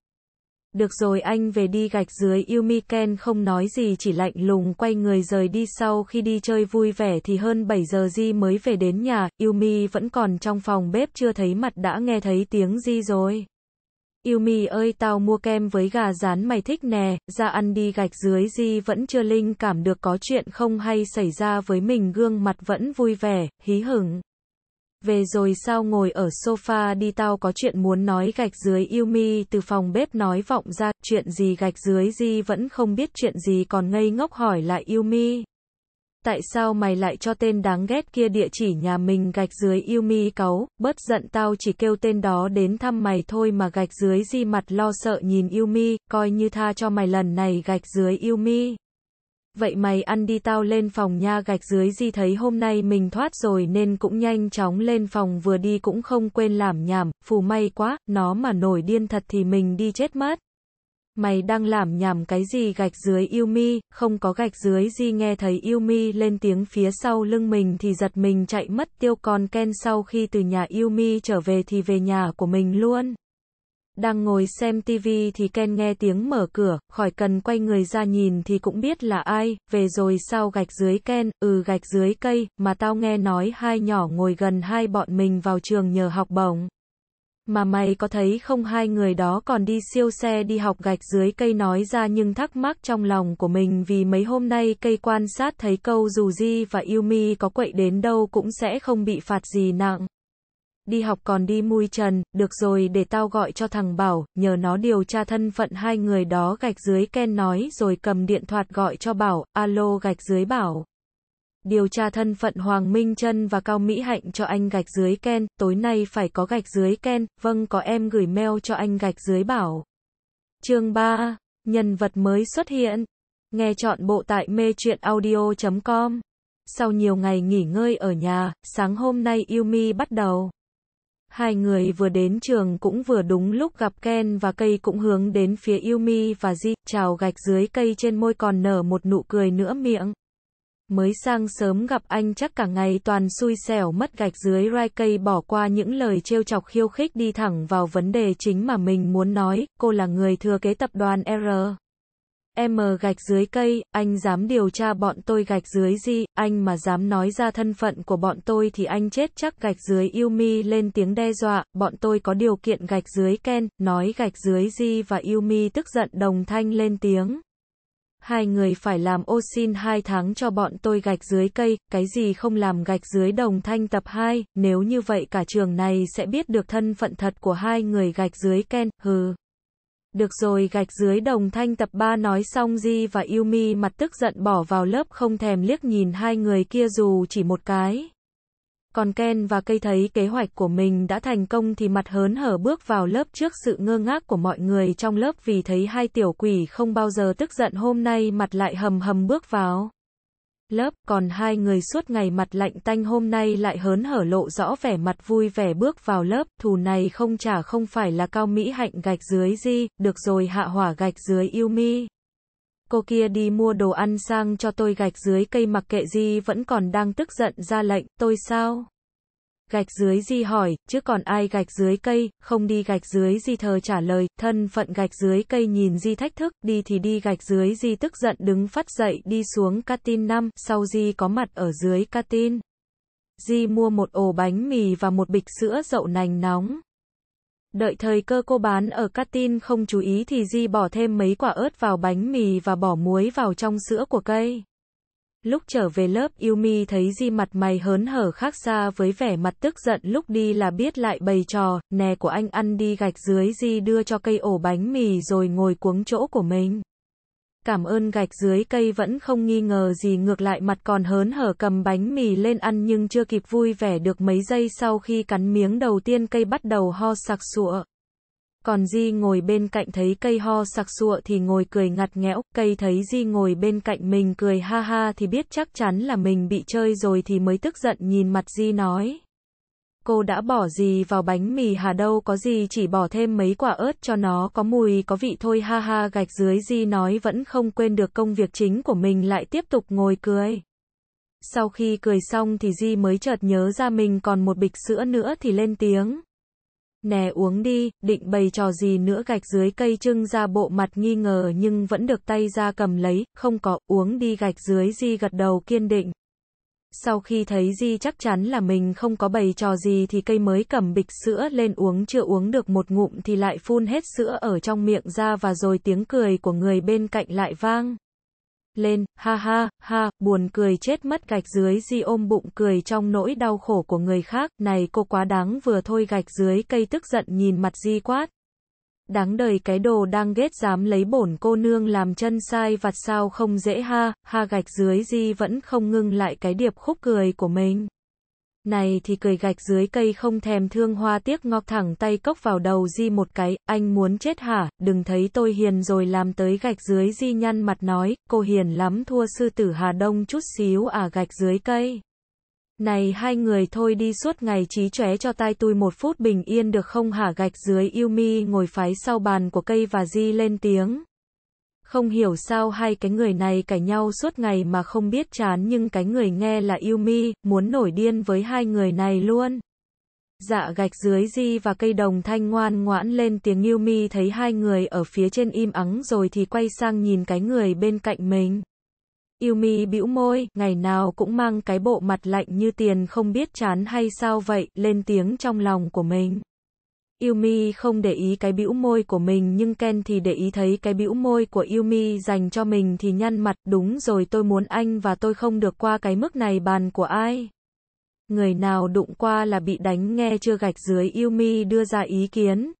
Được rồi anh về đi, gạch dưới Yumi. Ken không nói gì chỉ lạnh lùng quay người rời đi. Sau khi đi chơi vui vẻ thì hơn bảy giờ Di mới về đến nhà, Yumi vẫn còn trong phòng bếp chưa thấy mặt đã nghe thấy tiếng Di rồi. Yumi ơi tao mua kem với gà rán mày thích nè, ra ăn đi, gạch dưới Di vẫn chưa linh cảm được có chuyện không hay xảy ra với mình, gương mặt vẫn vui vẻ, hí hửng. Về rồi sao, ngồi ở sofa đi tao có chuyện muốn nói, gạch dưới Yumi từ phòng bếp nói vọng ra. Chuyện gì, gạch dưới Di vẫn không biết chuyện gì còn ngây ngốc hỏi lại Yumi. Tại sao mày lại cho tên đáng ghét kia địa chỉ nhà mình, gạch dưới Yumi cáu, bớt giận tao chỉ kêu tên đó đến thăm mày thôi mà, gạch dưới Di mặt lo sợ nhìn Yumi, coi như tha cho mày lần này, gạch dưới Yumi. Vậy mày ăn đi tao lên phòng nha, gạch dưới Di thấy hôm nay mình thoát rồi nên cũng nhanh chóng lên phòng, vừa đi cũng không quên làm nhảm, phù may quá, nó mà nổi điên thật thì mình đi chết mất. Mày đang làm nhảm cái gì, gạch dưới Yumi, không có, gạch dưới Di nghe thấy Yumi lên tiếng phía sau lưng mình thì giật mình chạy mất tiêu. Còn Ken sau khi từ nhà Yumi trở về thì về nhà của mình luôn. Đang ngồi xem tivi thì Ken nghe tiếng mở cửa, khỏi cần quay người ra nhìn thì cũng biết là ai. Về rồi sao, gạch dưới Ken, ừ gạch dưới cây, mà tao nghe nói hai nhỏ ngồi gần hai bọn mình vào trường nhờ học bổng. Mà mày có thấy không, hai người đó còn đi siêu xe đi học, gạch dưới cây nói ra nhưng thắc mắc trong lòng của mình, vì mấy hôm nay cây quan sát thấy câu dù Di và Yumi có quậy đến đâu cũng sẽ không bị phạt gì nặng. Đi học còn đi mui trần, được rồi để tao gọi cho thằng Bảo, nhờ nó điều tra thân phận hai người đó, gạch dưới Ken nói rồi cầm điện thoạt gọi cho Bảo. Alo, gạch dưới Bảo. Điều tra thân phận Hoàng Minh Trân và Cao Mỹ Hạnh cho anh, gạch dưới Ken, tối nay phải có, gạch dưới Ken, vâng có em gửi mail cho anh, gạch dưới Bảo. Chương ba, nhân vật mới xuất hiện. Nghe trọn bộ tại Mê Truyện Audio chấm com. Sau nhiều ngày nghỉ ngơi ở nhà, sáng hôm nay Yumi bắt đầu. Hai người vừa đến trường cũng vừa đúng lúc gặp Ken và Cây cũng hướng đến phía Yumi và Di, chào gạch dưới Cây trên môi còn nở một nụ cười nữa miệng. Mới sang sớm gặp anh chắc cả ngày toàn xui xẻo mất, gạch dưới Rai. Cây bỏ qua những lời trêu chọc khiêu khích đi thẳng vào vấn đề chính mà mình muốn nói, cô là người thừa kế tập đoàn R M gạch dưới Cây, anh dám điều tra bọn tôi, gạch dưới Di, anh mà dám nói ra thân phận của bọn tôi thì anh chết chắc, gạch dưới Yumi lên tiếng đe dọa, bọn tôi có điều kiện, gạch dưới Ken, nói gạch dưới Di và Yumi tức giận đồng thanh lên tiếng. Hai người phải làm ô xin hai tháng cho bọn tôi, gạch dưới Cây, cái gì không làm, gạch dưới đồng thanh tập hai, nếu như vậy cả trường này sẽ biết được thân phận thật của hai người, gạch dưới Ken, hừ. Được rồi gạch dưới đồng thanh tập ba nói xong Di và Yumi mặt tức giận bỏ vào lớp không thèm liếc nhìn hai người kia dù chỉ một cái. Còn Ken và Cây thấy kế hoạch của mình đã thành công thì mặt hớn hở bước vào lớp trước sự ngơ ngác của mọi người trong lớp, vì thấy hai tiểu quỷ không bao giờ tức giận hôm nay mặt lại hầm hầm bước vào. lớp, còn hai người suốt ngày mặt lạnh tanh hôm nay lại hớn hở lộ rõ vẻ mặt vui vẻ bước vào lớp. Thù này không trả không phải là Cao Mỹ Hạnh gạch dưới gì, được rồi hạ hỏa gạch dưới yêu mi. Cô kia đi mua đồ ăn sang cho tôi gạch dưới cây mặc kệ gì vẫn còn đang tức giận ra lệnh, tôi sao? Gạch dưới gì hỏi, chứ còn ai gạch dưới cây, không đi gạch dưới gì thờ trả lời, thân phận gạch dưới cây nhìn gì thách thức, đi thì đi gạch dưới gì tức giận đứng phát dậy đi xuống canteen năm, sau gì có mặt ở dưới canteen. Di mua một ổ bánh mì và một bịch sữa đậu nành nóng. Đợi thời cơ cô bán ở canteen không chú ý thì Di bỏ thêm mấy quả ớt vào bánh mì và bỏ muối vào trong sữa của cây. Lúc trở về lớp, Yumi thấy Di mặt mày hớn hở khác xa với vẻ mặt tức giận lúc đi là biết lại bày trò, nè của anh ăn đi gạch dưới Di đưa cho cây ổ bánh mì rồi ngồi cuống chỗ của mình. Cảm ơn gạch dưới cây vẫn không nghi ngờ gì ngược lại mặt còn hớn hở cầm bánh mì lên ăn nhưng chưa kịp vui vẻ được mấy giây sau khi cắn miếng đầu tiên cây bắt đầu ho sặc sụa. Còn Di ngồi bên cạnh thấy cây ho sặc sụa thì ngồi cười ngặt nghẽo, cây thấy Di ngồi bên cạnh mình cười ha ha thì biết chắc chắn là mình bị chơi rồi thì mới tức giận nhìn mặt Di nói. Cô đã bỏ gì vào bánh mì hà đâu có gì chỉ bỏ thêm mấy quả ớt cho nó có mùi có vị thôi ha ha gạch dưới Di nói vẫn không quên được công việc chính của mình lại tiếp tục ngồi cười. Sau khi cười xong thì Di mới chợt nhớ ra mình còn một bịch sữa nữa thì lên tiếng. Nè uống đi, định bày trò gì nữa gạch dưới cây trưng ra bộ mặt nghi ngờ nhưng vẫn được tay ra cầm lấy, không có, uống đi gạch dưới Di gật đầu kiên định. Sau khi thấy Di chắc chắn là mình không có bày trò gì thì cây mới cầm bịch sữa lên uống chưa uống được một ngụm thì lại phun hết sữa ở trong miệng ra và rồi tiếng cười của người bên cạnh lại vang. Lên, ha ha, ha, buồn cười chết mất gạch dưới Di ôm bụng cười trong nỗi đau khổ của người khác, này cô quá đáng vừa thôi gạch dưới cây tức giận nhìn mặt Di quát. Đáng đời cái đồ đang ghét dám lấy bổn cô nương làm chân sai vặt sao không dễ ha, ha gạch dưới Di vẫn không ngưng lại cái điệp khúc cười của mình. Này thì cười gạch dưới cây không thèm thương hoa tiếc ngọc thẳng tay cốc vào đầu Di một cái, anh muốn chết hả, đừng thấy tôi hiền rồi làm tới gạch dưới Di nhăn mặt nói, cô hiền lắm thua sư tử Hà Đông chút xíu à gạch dưới cây. Này hai người thôi đi suốt ngày trí chóe cho tai tôi một phút bình yên được không hả gạch dưới Yumi ngồi phái sau bàn của cây và Di lên tiếng. Không hiểu sao hai cái người này cãi nhau suốt ngày mà không biết chán nhưng cái người nghe là Yumi, muốn nổi điên với hai người này luôn. Dạ gạch dưới Di và cây đồng thanh ngoan ngoãn lên tiếng Yumi thấy hai người ở phía trên im ắng rồi thì quay sang nhìn cái người bên cạnh mình. Yumi bĩu môi, ngày nào cũng mang cái bộ mặt lạnh như tiền không biết chán hay sao vậy, lên tiếng trong lòng của mình. Yumi không để ý cái bĩu môi của mình nhưng Ken thì để ý thấy cái bĩu môi của Yumi dành cho mình thì nhăn mặt, đúng rồi tôi muốn anh và tôi không được qua cái mức này bàn của ai. Người nào đụng qua là bị đánh nghe chưa gạch dưới Yumi đưa ra ý kiến.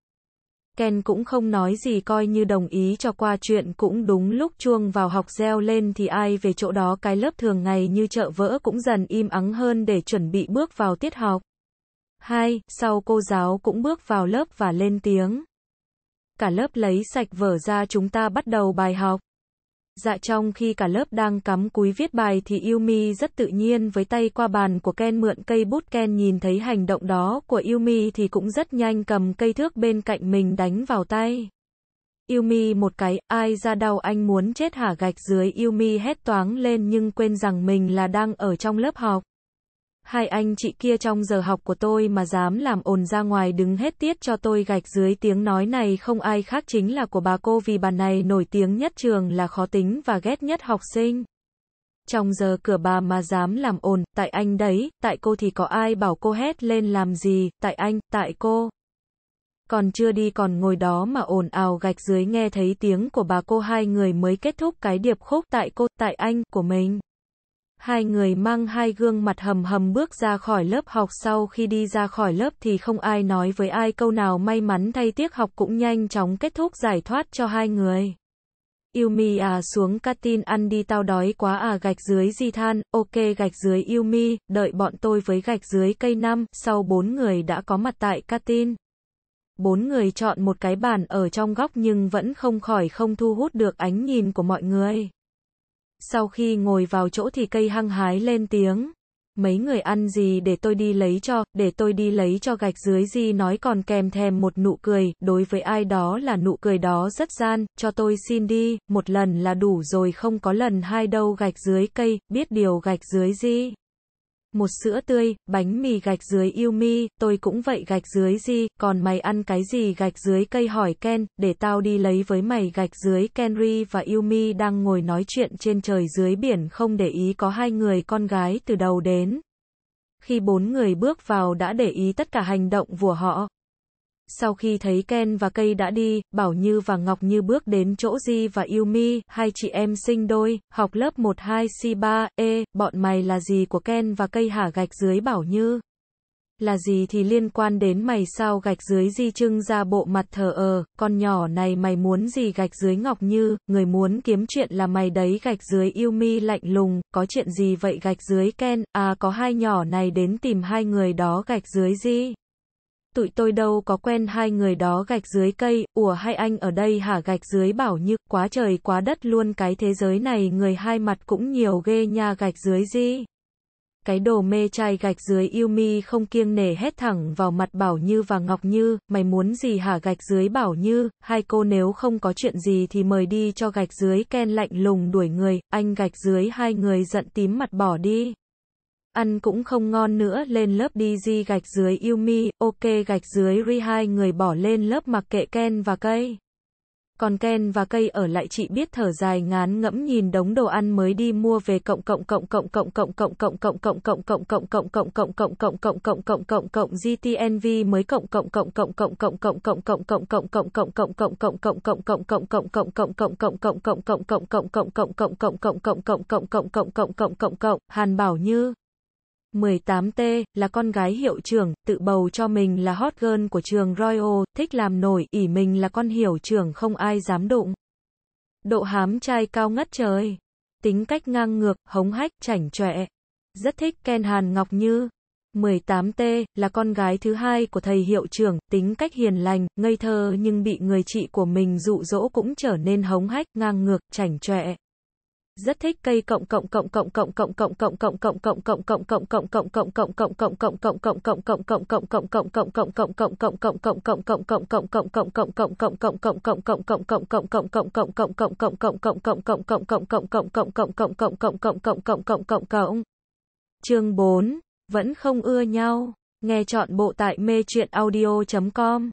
Ken cũng không nói gì coi như đồng ý cho qua chuyện cũng đúng lúc chuông vào học reo lên thì ai về chỗ đó cái lớp thường ngày như chợ vỡ cũng dần im ắng hơn để chuẩn bị bước vào tiết học. Hai, sau cô giáo cũng bước vào lớp và lên tiếng. Cả lớp lấy sạch vở ra chúng ta bắt đầu bài học. Dạ trong khi cả lớp đang cắm cúi viết bài thì Yumi rất tự nhiên với tay qua bàn của Ken mượn cây bút Ken nhìn thấy hành động đó của Yumi thì cũng rất nhanh cầm cây thước bên cạnh mình đánh vào tay. Yumi một cái, ai ra đau anh muốn chết hả gạch dưới Yumi hét toáng lên nhưng quên rằng mình là đang ở trong lớp học. Hai anh chị kia trong giờ học của tôi mà dám làm ồn ra ngoài đứng hết tiết cho tôi gạch dưới tiếng nói này không ai khác chính là của bà cô vì bà này nổi tiếng nhất trường là khó tính và ghét nhất học sinh. Trong giờ cửa bà mà dám làm ồn, tại anh đấy, tại cô thì có ai bảo cô hét lên làm gì, tại anh, tại cô. Còn chưa đi còn ngồi đó mà ồn ào gạch dưới nghe thấy tiếng của bà cô hai người mới kết thúc cái điệp khúc tại cô, tại anh, của mình. Hai người mang hai gương mặt hầm hầm bước ra khỏi lớp học sau khi đi ra khỏi lớp thì không ai nói với ai câu nào may mắn thay tiết học cũng nhanh chóng kết thúc giải thoát cho hai người. Yumi à xuống canteen ăn đi tao đói quá à gạch dưới Di than, ok gạch dưới Yumi, đợi bọn tôi với gạch dưới cây năm, sau bốn người đã có mặt tại canteen. Bốn người chọn một cái bàn ở trong góc nhưng vẫn không khỏi không thu hút được ánh nhìn của mọi người. Sau khi ngồi vào chỗ thì cây hăng hái lên tiếng. Mấy người ăn gì để tôi đi lấy cho, để tôi đi lấy cho gạch dưới gì nói còn kèm thèm một nụ cười, đối với ai đó là nụ cười đó rất gian, cho tôi xin đi, một lần là đủ rồi không có lần hai đâu gạch dưới cây, biết điều gạch dưới gì. Một sữa tươi, bánh mì gạch dưới yêu mi, tôi cũng vậy gạch dưới gì, còn mày ăn cái gì gạch dưới cây hỏi Ken, để tao đi lấy với mày gạch dưới Kenry và yêu mi đang ngồi nói chuyện trên trời dưới biển không để ý có hai người con gái từ đầu đến. Khi bốn người bước vào đã để ý tất cả hành động của họ. Sau khi thấy Ken và Cây đã đi, Bảo Như và Ngọc Như bước đến chỗ Di và Yumi, hai chị em sinh đôi, học lớp một hai C ba E, bọn mày là gì của Ken và Cây hả gạch dưới Bảo Như? Là gì thì liên quan đến mày sao gạch dưới Di trưng ra bộ mặt thờ ờ, con nhỏ này mày muốn gì gạch dưới Ngọc Như, người muốn kiếm chuyện là mày đấy gạch dưới Yumi lạnh lùng, có chuyện gì vậy gạch dưới Ken, à có hai nhỏ này đến tìm hai người đó gạch dưới Di. Tụi tôi đâu có quen hai người đó gạch dưới cây, ủa hai anh ở đây hả gạch dưới Bảo Như, quá trời quá đất luôn cái thế giới này người hai mặt cũng nhiều ghê nha gạch dưới gì. Cái đồ mê trai gạch dưới Yumi không kiêng nể hét thẳng vào mặt Bảo Như và Ngọc Như, mày muốn gì hả gạch dưới Bảo Như, hai cô nếu không có chuyện gì thì mời đi cho gạch dưới Ken lạnh lùng đuổi người, anh gạch dưới hai người giận tím mặt bỏ đi. Ăn cũng không ngon nữa lên lớp đi Di gạch dưới Yumi, ok gạch dưới Ri hai người bỏ lên lớp mặc kệ Ken và Cây. Còn Ken và Cây ở lại chị biết thở dài ngán ngẫm nhìn đống đồ ăn mới đi mua về cộng cộng cộng cộng cộng cộng cộng cộng cộng cộng cộng cộng cộng cộng cộng cộng cộng cộng cộng cộng cộng cộng cộng giê tê en vê mới cộng cộng cộng cộng cộng cộng cộng cộng cộng cộng cộng cộng cộng cộng cộng cộng cộng cộng cộng cộng cộng cộng cộng cộng cộng cộng cộng cộng cộng cộng cộng cộng Hàn Bảo Như mười tám T, là con gái hiệu trưởng, tự bầu cho mình là hot girl của trường Royal, thích làm nổi, ỷ mình là con hiệu trưởng không ai dám đụng. Độ hám trai cao ngất trời. Tính cách ngang ngược, hống hách, chảnh chọe. Rất thích Ken Hàn Ngọc Như. mười tám T, là con gái thứ hai của thầy hiệu trưởng, tính cách hiền lành, ngây thơ nhưng bị người chị của mình dụ dỗ cũng trở nên hống hách, ngang ngược, chảnh chọe. Rất thích cây cộng cộng cộng cộng cộng cộng cộng cộng cộng cộng cộng cộng cộng cộng cộng cộng cộng cộng cộng cộng cộng cộng cộng cộng cộng cộng cộng cộng cộng cộng cộng cộng cộng cộng cộng cộng cộng cộng cộng cộng cộng cộng cộng cộng cộng cộng cộng cộng cộng cộng cộng cộng cộng cộng cộng cộng cộng cộng Chương bốn vẫn không ưa nhau. Nghe trọn bộ tại Mê Truyện Audio chấm com.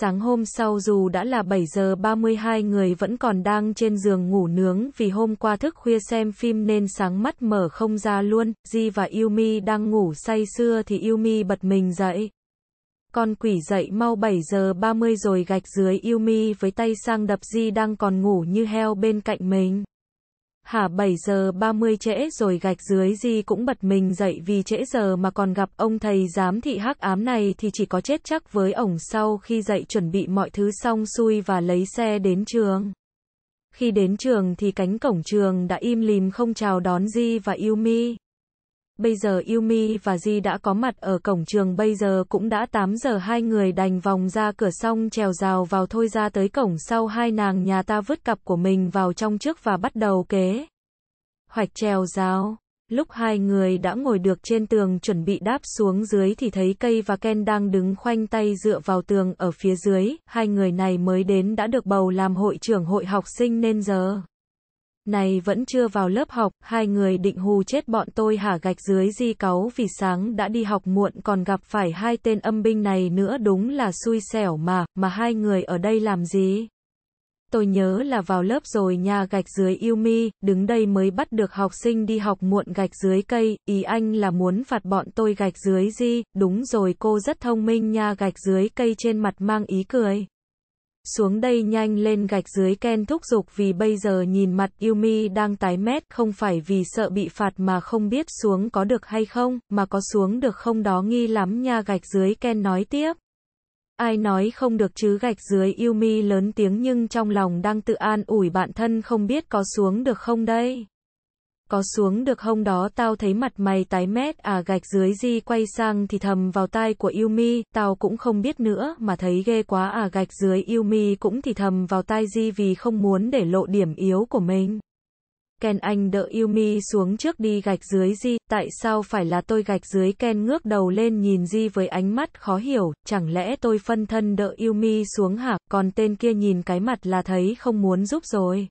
Sáng hôm sau dù đã là bảy giờ ba mươi hai người vẫn còn đang trên giường ngủ nướng vì hôm qua thức khuya xem phim nên sáng mắt mở không ra luôn. Di và Yumi đang ngủ say sưa thì Yumi bật mình dậy. Con quỷ dậy mau bảy giờ ba mươi rồi gạch dưới Yumi với tay sang đập Di đang còn ngủ như heo bên cạnh mình. Hả bảy giờ ba mươi trễ rồi gạch dưới Di cũng bật mình dậy vì trễ giờ mà còn gặp ông thầy giám thị hắc ám này thì chỉ có chết chắc với ổng. Sau khi dậy chuẩn bị mọi thứ xong xuôi và lấy xe đến trường. Khi đến trường thì cánh cổng trường đã im lìm không chào đón Di và Yumi. Bây giờ Yumi và Di đã có mặt ở cổng trường, bây giờ cũng đã tám giờ, hai người đành vòng ra cửa xong trèo rào vào thôi. Ra tới cổng sau hai nàng nhà ta vứt cặp của mình vào trong trước và bắt đầu kế hoạch trèo rào. Lúc hai người đã ngồi được trên tường chuẩn bị đáp xuống dưới thì thấy Cây và Ken đang đứng khoanh tay dựa vào tường ở phía dưới, hai người này mới đến đã được bầu làm hội trưởng hội học sinh nên giờ này vẫn chưa vào lớp học. Hai người định hù chết bọn tôi hả gạch dưới Di cáu vì sáng đã đi học muộn còn gặp phải hai tên âm binh này nữa, đúng là xui xẻo mà, mà hai người ở đây làm gì? Tôi nhớ là vào lớp rồi nha gạch dưới Yumi, đứng đây mới bắt được học sinh đi học muộn gạch dưới Cây, ý anh là muốn phạt bọn tôi gạch dưới Di, đúng rồi cô rất thông minh nha gạch dưới Cây trên mặt mang ý cười. Xuống đây nhanh lên gạch dưới Ken thúc giục vì bây giờ nhìn mặt Yumi đang tái mét, không phải vì sợ bị phạt mà không biết xuống có được hay không, mà có xuống được không đó nghi lắm nha gạch dưới Ken nói tiếp. Ai nói không được chứ gạch dưới Yumi lớn tiếng nhưng trong lòng đang tự an ủi bản thân không biết có xuống được không đây. Có xuống được không đó tao thấy mặt mày tái mét à gạch dưới Di quay sang thì thầm vào tai của Yumi, tao cũng không biết nữa mà thấy ghê quá à gạch dưới Yumi cũng thì thầm vào tai Di vì không muốn để lộ điểm yếu của mình. Ken anh đợi Yumi xuống trước đi gạch dưới Di, tại sao phải là tôi gạch dưới? Ken ngước đầu lên nhìn Di với ánh mắt khó hiểu, chẳng lẽ tôi phân thân đợi Yumi xuống hả, còn tên kia nhìn cái mặt là thấy không muốn giúp rồi.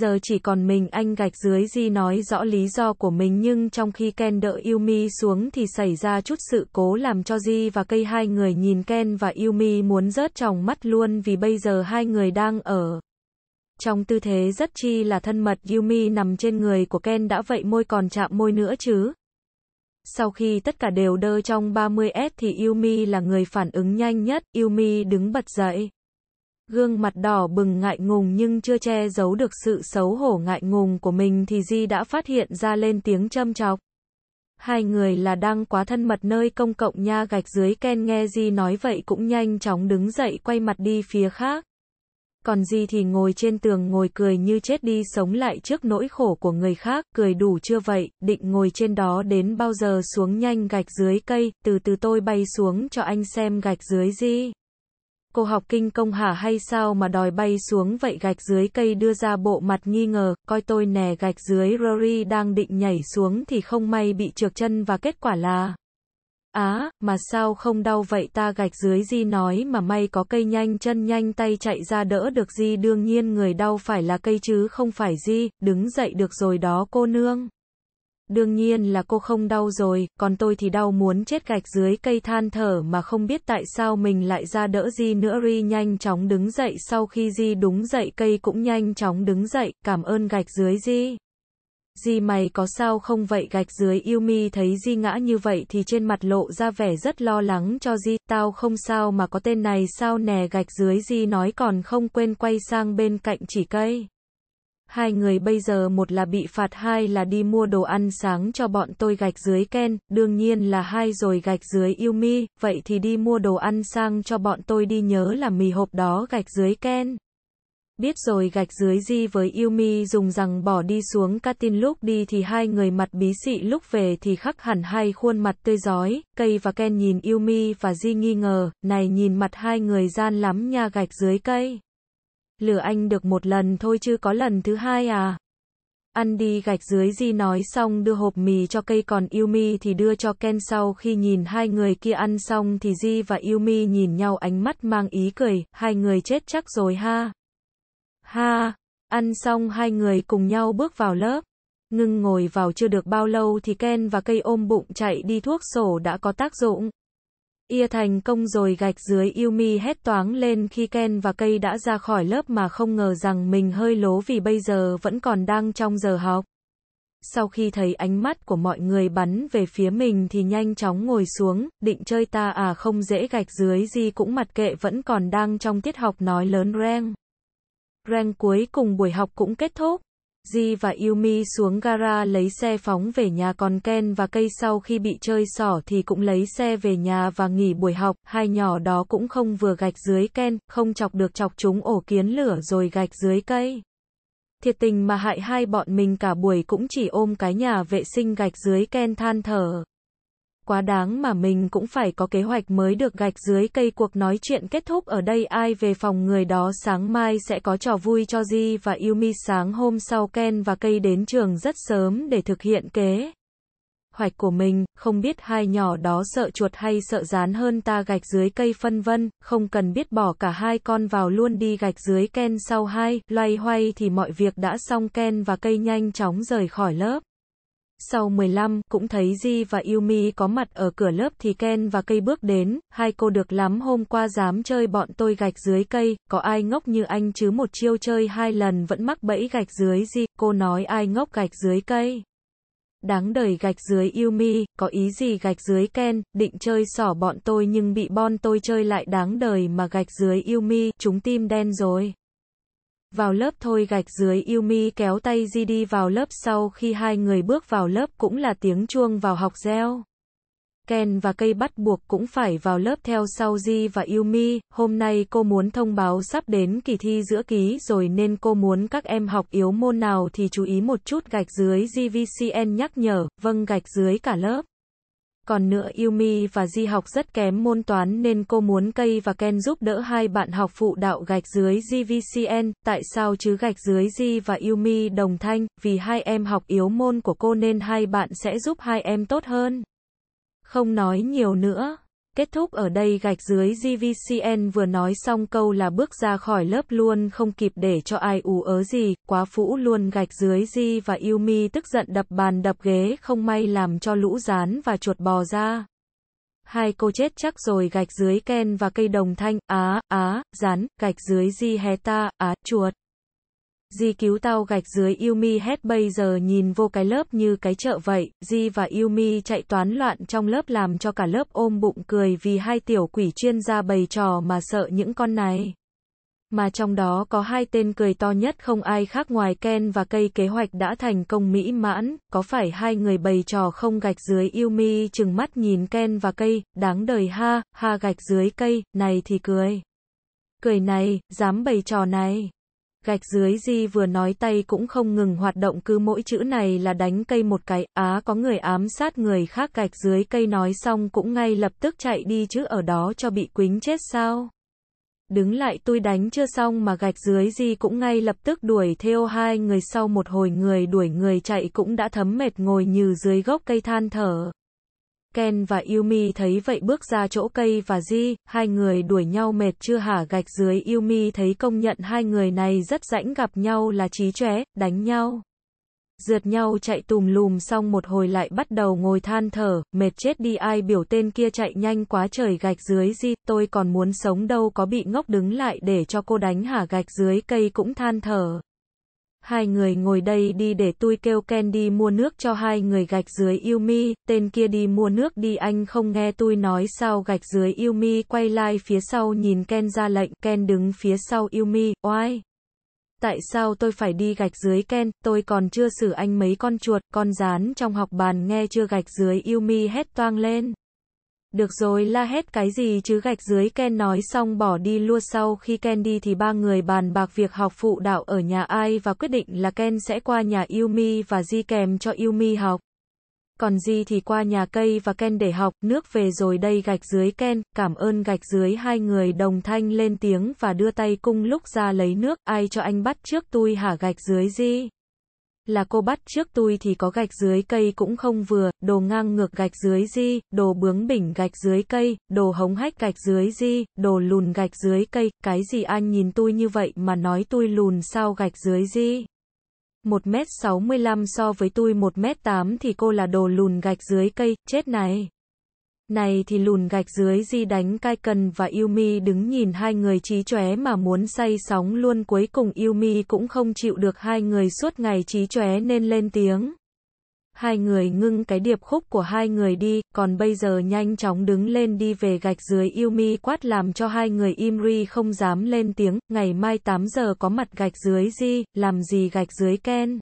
Giờ chỉ còn mình anh gạch dưới Di nói rõ lý do của mình, nhưng trong khi Ken đợi Yumi xuống thì xảy ra chút sự cố làm cho Di và Cây hai người nhìn Ken và Yumi muốn rớt tròng mắt luôn, vì bây giờ hai người đang ở trong tư thế rất chi là thân mật. Yumi nằm trên người của Ken đã vậy môi còn chạm môi nữa chứ. Sau khi tất cả đều đơ trong ba mươi phút thì Yumi là người phản ứng nhanh nhất. Yumi đứng bật dậy, gương mặt đỏ bừng ngại ngùng nhưng chưa che giấu được sự xấu hổ ngại ngùng của mình thì Di đã phát hiện ra, lên tiếng châm chọc. Hai người là đang quá thân mật nơi công cộng nha gạch dưới. Ken nghe Di nói vậy cũng nhanh chóng đứng dậy quay mặt đi phía khác. Còn Di thì ngồi trên tường ngồi cười như chết đi sống lại trước nỗi khổ của người khác. Cười đủ chưa vậy, định ngồi trên đó đến bao giờ? Xuống nhanh gạch dưới Cây, từ từ tôi bay xuống cho anh xem gạch dưới Di. Cô học kinh công hả hay sao mà đòi bay xuống vậy? Gạch dưới Cây đưa ra bộ mặt nghi ngờ, coi tôi nè. Gạch dưới Rory đang định nhảy xuống thì không may bị trượt chân và kết quả là... Á, à, mà sao không đau vậy ta? Gạch dưới Di nói, mà may có Cây nhanh chân nhanh tay chạy ra đỡ được Di. Đương nhiên người đau phải là Cây chứ không phải Di. Đứng dậy được rồi đó cô nương. Đương nhiên là cô không đau rồi, còn tôi thì đau muốn chết. Gạch dưới Cây than thở mà không biết tại sao mình lại ra đỡ Di nữa. Ri nhanh chóng đứng dậy, sau khi Di đúng dậy Cây cũng nhanh chóng đứng dậy. Cảm ơn gạch dưới Di. Di mày có sao không vậy? Gạch dưới Yumi thấy Di ngã như vậy thì trên mặt lộ ra vẻ rất lo lắng cho Di. Tao không sao mà có tên này sao nè? Gạch dưới Di nói còn không quên quay sang bên cạnh chỉ Cây. Hai người bây giờ một là bị phạt, hai là đi mua đồ ăn sáng cho bọn tôi. Gạch dưới Ken, đương nhiên là hai rồi. Gạch dưới Yumi, vậy thì đi mua đồ ăn sang cho bọn tôi đi, nhớ là mì hộp đó. Gạch dưới Ken, biết rồi. Gạch dưới Di với Yumi dùng rằng bỏ đi xuống canteen, lúc đi thì hai người mặt bí xị, lúc về thì khắc hẳn hai khuôn mặt tươi rói. Cây và Ken nhìn Yumi và Di nghi ngờ, này nhìn mặt hai người gian lắm nha. Gạch dưới Cây, lừa anh được một lần thôi chứ có lần thứ hai à? Ăn đi. Gạch dưới Di nói xong đưa hộp mì cho Cây, còn Yumi thì đưa cho Ken. Sau khi nhìn hai người kia ăn xong thì Di và Yumi nhìn nhau ánh mắt mang ý cười, hai người chết chắc rồi ha. Ha, ăn xong hai người cùng nhau bước vào lớp. Ngưng ngồi vào chưa được bao lâu thì Ken và Cây ôm bụng chạy đi, thuốc sổ đã có tác dụng. Ia thành công rồi gạch dưới Yumi hét toáng lên khi Ken và Cây đã ra khỏi lớp, mà không ngờ rằng mình hơi lố vì bây giờ vẫn còn đang trong giờ học. Sau khi thấy ánh mắt của mọi người bắn về phía mình thì nhanh chóng ngồi xuống, định chơi ta à không dễ. Gạch dưới Di cũng mặc kệ vẫn còn đang trong tiết học nói lớn reng. Reng cuối cùng buổi học cũng kết thúc. Di và Yumi xuống gara lấy xe phóng về nhà, còn Ken và Cây sau khi bị chơi xỏ thì cũng lấy xe về nhà và nghỉ buổi học. Hai nhỏ đó cũng không vừa. Gạch dưới Ken, không chọc được chọc chúng ổ kiến lửa rồi. Gạch dưới Cây, thiệt tình mà hại hai bọn mình cả buổi cũng chỉ ôm cái nhà vệ sinh. Gạch dưới Ken than thở, quá đáng mà mình cũng phải có kế hoạch mới được. Gạch dưới Cây, cuộc nói chuyện kết thúc ở đây, ai về phòng người đó. Sáng mai sẽ có trò vui cho Di và Yumi. Sáng hôm sau Ken và Cây đến trường rất sớm để thực hiện kế hoạch của mình, không biết hai nhỏ đó sợ chuột hay sợ rán hơn ta. Gạch dưới Cây phân vân, không cần biết, bỏ cả hai con vào luôn đi. Gạch dưới Ken sau hai loay hoay thì mọi việc đã xong, Ken và Cây nhanh chóng rời khỏi lớp. Sau mười lăm, cũng thấy Di và Yumi có mặt ở cửa lớp thì Ken và Cây bước đến, hai cô được lắm, hôm qua dám chơi bọn tôi. Gạch dưới Cây, có ai ngốc như anh chứ, một chiêu chơi hai lần vẫn mắc bẫy. Gạch dưới Di, cô nói ai ngốc? Gạch dưới Cây, đáng đời. Gạch dưới Yumi, có ý gì? Gạch dưới Ken, định chơi xỏ bọn tôi nhưng bị bọn tôi chơi lại, đáng đời mà. Gạch dưới Yumi, chúng tim đen rồi. Vào lớp thôi. Gạch dưới Yumi kéo tay Di đi vào lớp. Sau khi hai người bước vào lớp cũng là tiếng chuông vào học reo. Ken và Cây bắt buộc cũng phải vào lớp theo sau Di và Yumi. Hôm nay cô muốn thông báo sắp đến kỳ thi giữa ký rồi nên cô muốn các em học yếu môn nào thì chú ý một chút. Gạch dưới Di vê xê en nhắc nhở, vâng. Gạch dưới cả lớp Còn nữa, Yumi và Di học rất kém môn toán nên cô muốn Kay và Ken giúp đỡ hai bạn học phụ đạo gạch dưới giê vê xê en. Tại sao chứ gạch dưới Di và Yumi đồng thanh? Vì hai em học yếu môn của cô nên hai bạn sẽ giúp hai em tốt hơn. Không nói nhiều nữa. Kết thúc ở đây. Gạch dưới giê vê xê en vừa nói xong câu là bước ra khỏi lớp luôn, không kịp để cho ai ú ớ gì, quá phũ luôn. Gạch dưới Di và Yumi tức giận đập bàn đập ghế, không may làm cho lũ rán và chuột bò ra. Hai cô chết chắc rồi. Gạch dưới Ken và Cây đồng thanh, á, á, rán. Gạch dưới Di hé ta, á, chuột. Di cứu tao. Gạch dưới Yumi hét. Bây giờ nhìn vô cái lớp như cái chợ vậy. Di và Yumi chạy toán loạn trong lớp làm cho cả lớp ôm bụng cười vì hai tiểu quỷ chuyên gia bày trò mà sợ những con này. Mà trong đó có hai tên cười to nhất, không ai khác ngoài Ken và Cây. Kế hoạch đã thành công mỹ mãn, có phải hai người bày trò không? Gạch dưới Yumi trừng mắt nhìn Ken và Cây, đáng đời ha, ha. Gạch dưới Cây, này thì cười. Cười này, dám bày trò này. Gạch dưới Di vừa nói tay cũng không ngừng hoạt động, cứ mỗi chữ này là đánh Cây một cái. Á, có người ám sát người khác. Gạch dưới Cây nói xong cũng ngay lập tức chạy đi, chứ ở đó cho bị quính chết sao. Đứng lại, tôi đánh chưa xong mà. Gạch dưới Di cũng ngay lập tức đuổi theo hai người. Sau một hồi người đuổi người chạy cũng đã thấm mệt, ngồi nhừ dưới gốc cây than thở. Ken và Yumi thấy vậy bước ra chỗ Cây và Di, hai người đuổi nhau mệt chưa hả? Gạch dưới Yumi thấy công nhận hai người này rất rảnh, gặp nhau là trí chóe, đánh nhau, rượt nhau chạy tùm lùm, xong một hồi lại bắt đầu ngồi than thở, mệt chết đi, ai biểu tên kia chạy nhanh quá trời. Gạch dưới Di, tôi còn muốn sống đâu có bị ngốc, đứng lại để cho cô đánh hả? Gạch dưới Cây cũng than thở. Hai người ngồi đây đi, để tôi kêu Ken đi mua nước cho hai người. Gạch dưới Yumi, tên kia đi mua nước đi, anh không nghe tôi nói sao? Gạch dưới Yumi quay lại phía sau nhìn Ken ra lệnh. Ken đứng phía sau Yumi, oai. Tại sao tôi phải đi? Gạch dưới Ken, tôi còn chưa xử anh mấy con chuột, con rán trong học bàn, nghe chưa? Gạch dưới Yumi hét toang lên. Được rồi, la hét cái gì chứ? Gạch dưới Ken nói xong bỏ đi luôn. Sau khi Ken đi thì ba người bàn bạc việc học phụ đạo ở nhà ai và quyết định là Ken sẽ qua nhà Yumi và Di kèm cho Yumi học. Còn Di thì qua nhà Cây và Ken để học. Nước về rồi đây. Gạch dưới Ken, cảm ơn. Gạch dưới hai người đồng thanh lên tiếng và đưa tay cung lúc ra lấy nước. Ai cho anh bắt trước tôi hả? Gạch dưới Di, là cô bắt trước tôi thì có. Gạch dưới Cây cũng không vừa, đồ ngang ngược. Gạch dưới Di, đồ bướng bỉnh. Gạch dưới Cây, đồ hống hách. Gạch dưới Di, đồ lùn. Gạch dưới Cây, cái gì anh nhìn tôi như vậy mà nói tôi lùn sao? Gạch dưới Di, một mét sáu mươi lăm so với tôi một mét tám thì cô là đồ lùn. Gạch dưới Cây, chết này. Này thì lùn. Gạch dưới Di đánh Kai Cần và Yumi, đứng nhìn hai người trí chóe mà muốn say sóng luôn. Cuối cùng Yumi cũng không chịu được hai người suốt ngày trí chóe nên lên tiếng. Hai người ngưng cái điệp khúc của hai người đi, còn bây giờ nhanh chóng đứng lên đi về. Gạch dưới Yumi quát làm cho hai người im ri không dám lên tiếng. Ngày mai tám giờ có mặt. Gạch dưới Di, làm gì? Gạch dưới Ken,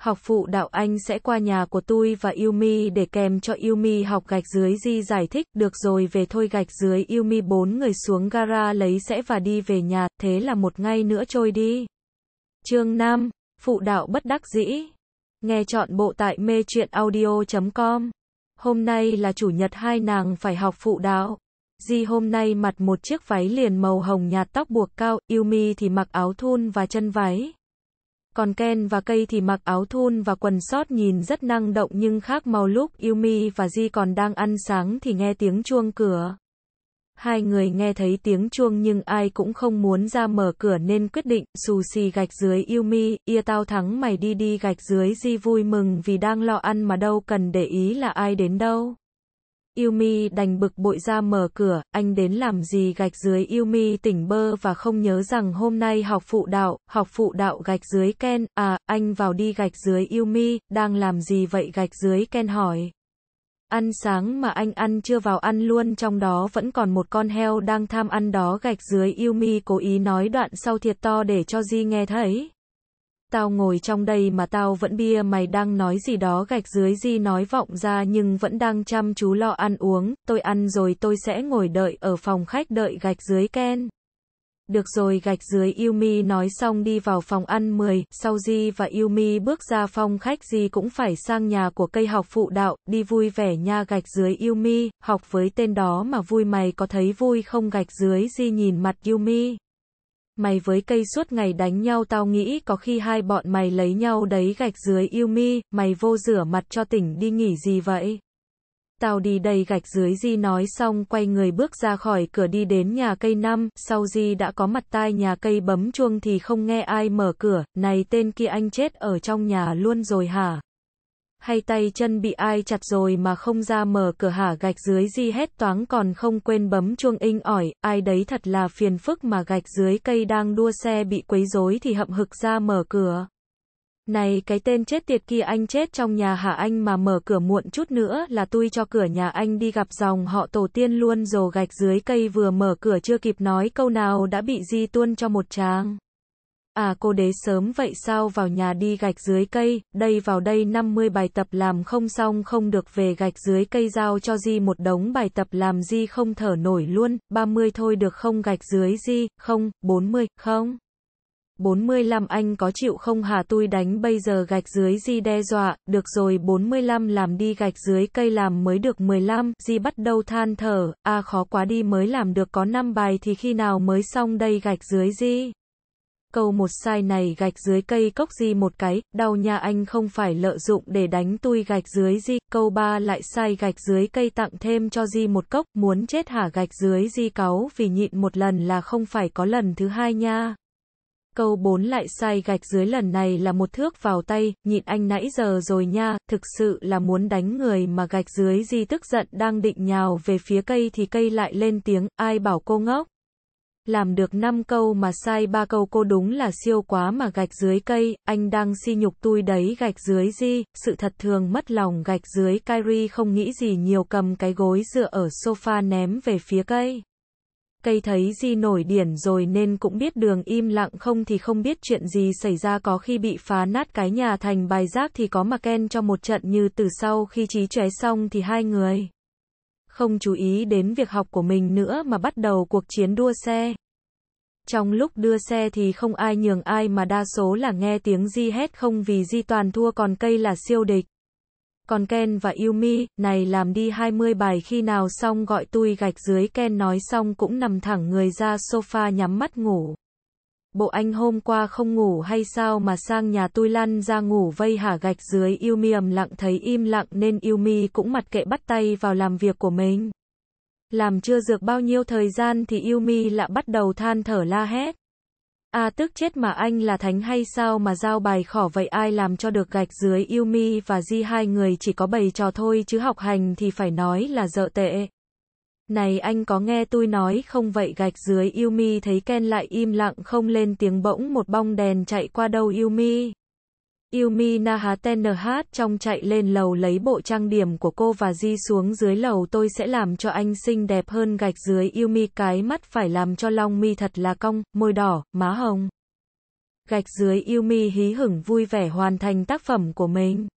học phụ đạo anh sẽ qua nhà của tôi và Yumi để kèm cho Yumi học. Gạch dưới Di giải thích, được rồi về thôi. Gạch dưới Yumi bốn người xuống gara lấy sẽ và đi về nhà, thế là một ngày nữa trôi đi. Chương năm, phụ đạo bất đắc dĩ. Nghe trọn bộ tại mê truyện audio chấm com. Hôm nay là chủ nhật, hai nàng phải học phụ đạo. Di hôm nay mặc một chiếc váy liền màu hồng nhạt, tóc buộc cao, Yumi thì mặc áo thun và chân váy. Còn Ken và Cây thì mặc áo thun và quần sót, nhìn rất năng động nhưng khác màu. Lúc Yumi và Di còn đang ăn sáng thì nghe tiếng chuông cửa. Hai người nghe thấy tiếng chuông nhưng ai cũng không muốn ra mở cửa nên quyết định xù xì. Gạch dưới Yumi, ia tao thắng mày đi đi. Gạch dưới Di vui mừng vì đang lo ăn mà đâu cần để ý là ai đến đâu. Yumi đành bực bội ra mở cửa, anh đến làm gì? Gạch dưới Yumi tỉnh bơ và không nhớ rằng hôm nay học phụ đạo, học phụ đạo. Gạch dưới Ken, à, anh vào đi. Gạch dưới Yumi, đang làm gì vậy? Gạch dưới Ken hỏi. Ăn sáng mà anh ăn chưa vào ăn luôn, trong đó vẫn còn một con heo đang tham ăn đó. Gạch dưới Yumi cố ý nói đoạn sau thiệt to để cho Di nghe thấy. Tao ngồi trong đây mà tao vẫn bia mày đang nói gì đó. Gạch dưới Di nói vọng ra nhưng vẫn đang chăm chú lo ăn uống. Tôi ăn rồi, tôi sẽ ngồi đợi ở phòng khách đợi. Gạch dưới Ken, Được rồi, gạch dưới. Yumi nói xong đi vào phòng ăn. Mười sau Di và Yumi bước ra phòng khách, Di cũng phải sang nhà của cây học phụ đạo, đi vui vẻ nha, gạch dưới. Yumi, học với tên đó mà vui, mày có thấy vui không, gạch dưới. Di nhìn mặt Yumi, mày với cây suốt ngày đánh nhau, tao nghĩ có khi hai bọn mày lấy nhau đấy, gạch dưới. Yumi, mày vô rửa mặt cho tỉnh đi, nghỉ gì vậy? Tao đi đây, gạch dưới. Di nói xong quay người bước ra khỏi cửa đi đến nhà cây. Năm sau Di đã có mặt tai nhà cây, bấm chuông thì không nghe ai mở cửa. Này tên kia, anh chết ở trong nhà luôn rồi hả? Hay tay chân bị ai chặt rồi mà không ra mở cửa hả, gạch dưới. Di hét toáng còn không quên bấm chuông inh ỏi, ai đấy thật là phiền phức mà, gạch dưới. Cây đang đua xe bị quấy rối thì hậm hực ra mở cửa. Này cái tên chết tiệt kia, anh chết trong nhà hả? Anh mà mở cửa muộn chút nữa là tui cho cửa nhà anh đi gặp dòng họ tổ tiên luôn rồi, gạch dưới. Cây vừa mở cửa chưa kịp nói câu nào đã bị Di tuôn cho một tràng. À cô đế, sớm vậy sao, vào nhà đi, gạch dưới. Cây, đây vào đây, năm mươi bài tập làm không xong không được về, gạch dưới. Cây giao cho Di một đống bài tập làm Di không thở nổi luôn. Ba mươi thôi được không, gạch dưới. Di, không, bốn mươi, không. bốn mươi lăm anh có chịu không hả, tôi đánh bây giờ, gạch dưới. Di đe dọa, được rồi bốn mươi lăm làm đi, gạch dưới. Cây làm mới được mười lăm, Di bắt đầu than thở, à khó quá đi, mới làm được có năm bài thì khi nào mới xong đây, gạch dưới. Di, câu một sai này, gạch dưới. Cây cốc Di một cái, đau nha, anh không phải lợi dụng để đánh tôi, gạch dưới. Di, câu ba lại sai, gạch dưới. Cây tặng thêm cho Di một cốc, muốn chết hả, gạch dưới. Di cáu vì nhịn một lần là không phải có lần thứ hai nha. Câu bốn lại sai, gạch dưới, lần này là một thước vào tay, nhịn anh nãy giờ rồi nha, thực sự là muốn đánh người mà, gạch dưới. Di tức giận đang định nhào về phía cây thì cây lại lên tiếng, ai bảo cô ngốc. Làm được năm câu mà sai ba câu, cô đúng là siêu quá mà, gạch dưới. Cây, anh đang si nhục tôi đấy, gạch dưới. Di, sự thật thường mất lòng, gạch dưới. Kairi không nghĩ gì nhiều, cầm cái gối dựa ở sofa ném về phía cây. Cây thấy Di nổi điển rồi nên cũng biết đường, im lặng không thì không biết chuyện gì xảy ra, có khi bị phá nát cái nhà thành bài giác thì có mà ken cho một trận. Như từ sau khi trí chóe xong thì hai người không chú ý đến việc học của mình nữa mà bắt đầu cuộc chiến đua xe. Trong lúc đưa xe thì không ai nhường ai mà đa số là nghe tiếng Di hét không, vì Di toàn thua còn cây là siêu địch. Còn Ken và Yumi, này làm đi hai mươi bài, khi nào xong gọi tui, gạch dưới. Ken nói xong cũng nằm thẳng người ra sofa nhắm mắt ngủ. Bộ anh hôm qua không ngủ hay sao mà sang nhà tui lăn ra ngủ vây hả, gạch dưới. Yumi ầm lặng, thấy im lặng nên Yumi cũng mặc kệ, bắt tay vào làm việc của mình. Làm chưa được bao nhiêu thời gian thì Yumi lại bắt đầu than thở la hét. À tức chết mà, anh là thánh hay sao mà giao bài khỏ vậy, ai làm cho được, gạch dưới. Yumi và Di hai người chỉ có bày trò thôi chứ học hành thì phải nói là dở tệ. Này anh có nghe tôi nói không vậy, gạch dưới. Yumi thấy Ken lại im lặng không lên tiếng, bỗng một bóng đèn chạy qua đầu Yumi. Yumi na há ten nờ hát trong chạy lên lầu lấy bộ trang điểm của cô và Di xuống dưới lầu, tôi sẽ làm cho anh xinh đẹp hơn, gạch dưới. Yumi cái mắt phải làm cho long mi thật là cong, môi đỏ, má hồng. Gạch dưới. Yumi hí hửng vui vẻ hoàn thành tác phẩm của mình.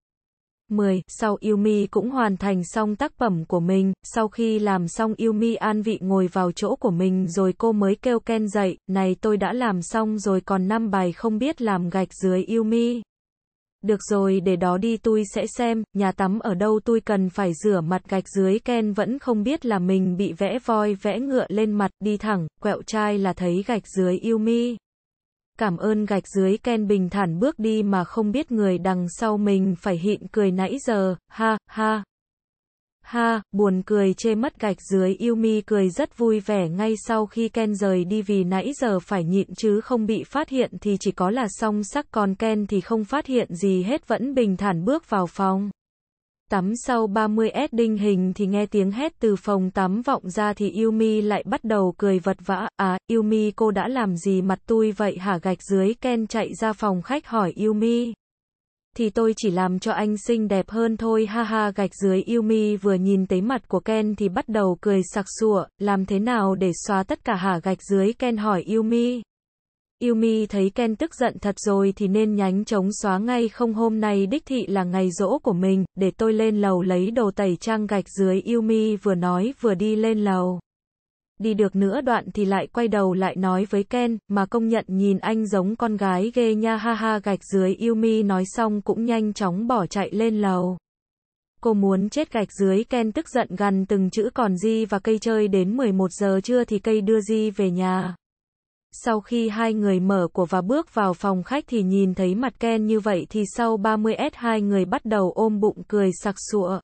mười Sau Yumi cũng hoàn thành xong tác phẩm của mình, sau khi làm xong Yumi an vị ngồi vào chỗ của mình rồi cô mới kêu Ken dậy, này tôi đã làm xong rồi còn năm bài không biết làm, gạch dưới. Yumi, được rồi để đó đi, tôi sẽ xem, nhà tắm ở đâu, tôi cần phải rửa mặt, gạch dưới. Ken vẫn không biết là mình bị vẽ voi vẽ ngựa lên mặt, đi thẳng, quẹo trai là thấy, gạch dưới. Yumi, cảm ơn, gạch dưới. Ken bình thản bước đi mà không biết người đằng sau mình phải hịn cười nãy giờ, ha, ha. Ha, buồn cười chê mất, gạch dưới. Yumi cười rất vui vẻ ngay sau khi Ken rời đi, vì nãy giờ phải nhịn chứ không bị phát hiện thì chỉ có là song sắc, còn Ken thì không phát hiện gì hết, vẫn bình thản bước vào phòng tắm. Sau ba mươi phút đinh hình thì nghe tiếng hét từ phòng tắm vọng ra thì Yumi lại bắt đầu cười vật vã, à, Yumi cô đã làm gì mặt tôi vậy hả, gạch dưới. Ken chạy ra phòng khách hỏi Yumi, thì tôi chỉ làm cho anh xinh đẹp hơn thôi ha ha, gạch dưới. Yumi vừa nhìn thấy mặt của Ken thì bắt đầu cười sặc sụa, làm thế nào để xóa tất cả hả, gạch dưới. Ken hỏi Yumi. Yumi thấy Ken tức giận thật rồi thì nên nhánh chống xóa ngay không, hôm nay đích thị là ngày giỗ của mình, để tôi lên lầu lấy đồ tẩy trang, gạch dưới. Yumi vừa nói vừa đi lên lầu. đi được nửa đoạn thì lại quay đầu lại nói với Ken, mà công nhận nhìn anh giống con gái ghê nha ha ha gạch dưới. Yumi nói xong cũng nhanh chóng bỏ chạy lên lầu. Cô muốn chết gạch dưới. Ken tức giận gằn từng chữ, còn Di và Cây chơi đến mười một giờ trưa thì Cây đưa Di về nhà. Sau khi hai người mở của và bước vào phòng khách thì nhìn thấy mặt Ken như vậy thì sau ba mươi phút hai người bắt đầu ôm bụng cười sặc sụa.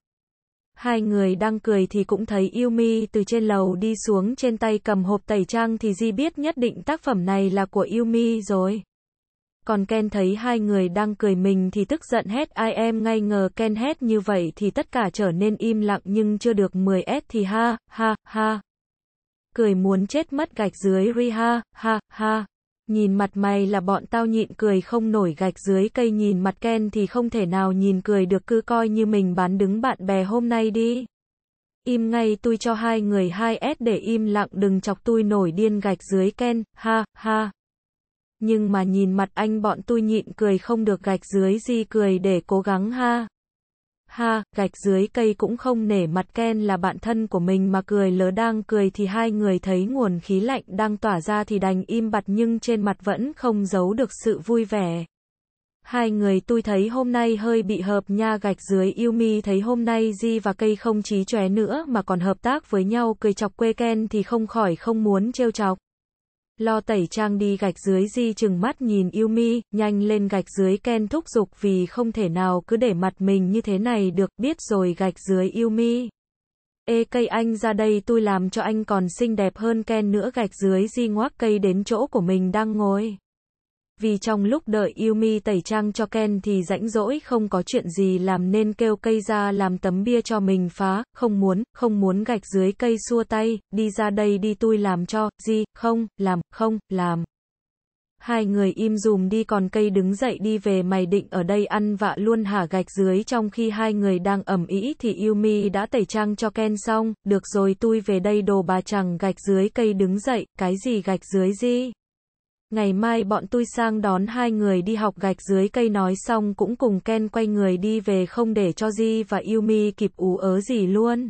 Hai người đang cười thì cũng thấy Yumi từ trên lầu đi xuống, trên tay cầm hộp tẩy trang thì Di biết nhất định tác phẩm này là của Yumi rồi. Còn Ken thấy hai người đang cười mình thì tức giận hét ai em ngay ngờ. Ken hét như vậy thì tất cả trở nên im lặng, nhưng chưa được mười phút thì ha, ha, ha. Cười muốn chết mất gạch dưới ri ha, ha, ha. Nhìn mặt mày là bọn tao nhịn cười không nổi gạch dưới. Cây nhìn mặt Ken thì không thể nào nhìn cười được, cứ coi như mình bán đứng bạn bè hôm nay đi. Im ngay tôi cho hai người hai phút để im lặng, đừng chọc tôi nổi điên gạch dưới Ken, ha, ha. Nhưng mà nhìn mặt anh bọn tôi nhịn cười không được gạch dưới. Di cười để cố gắng ha. Ha, gạch dưới. Cây cũng không nể mặt Ken là bạn thân của mình mà cười lớ đang cười thì hai người thấy nguồn khí lạnh đang tỏa ra thì đành im bặt, nhưng trên mặt vẫn không giấu được sự vui vẻ. Hai người tôi thấy hôm nay hơi bị hợp nha gạch dưới. Yumi thấy hôm nay Di và Cây không chí chóe nữa mà còn hợp tác với nhau cười chọc quê Ken thì không khỏi không muốn trêu chọc. Lo tẩy trang đi gạch dưới. Di chừng mắt nhìn Yumi, nhanh lên gạch dưới. Ken thúc giục vì không thể nào cứ để mặt mình như thế này được, biết rồi gạch dưới Yumi. Ê Cây anh ra đây tôi làm cho anh còn xinh đẹp hơn Ken nữa gạch dưới. Di ngoác Cây đến chỗ của mình đang ngồi. Vì trong lúc đợi Yumi tẩy trang cho Ken thì rảnh rỗi không có chuyện gì làm nên kêu Cây ra làm tấm bia cho mình phá, không muốn, không muốn gạch dưới. Cây xua tay, đi ra đây đi tôi làm cho, gì, không, làm, không, làm. Hai người im dùm đi, còn Cây đứng dậy đi về. Mày định ở đây ăn vạ luôn hả gạch dưới. Trong khi hai người đang ầm ĩ thì Yumi đã tẩy trang cho Ken xong, được rồi tôi về đây đồ bà chẳng gạch dưới. Cây đứng dậy, cái gì gạch dưới gì? Ngày mai bọn tôi sang đón hai người đi học gạch dưới. Cây nói xong cũng cùng Ken quay người đi về không để cho Di và Yumi kịp ú ớ gì luôn.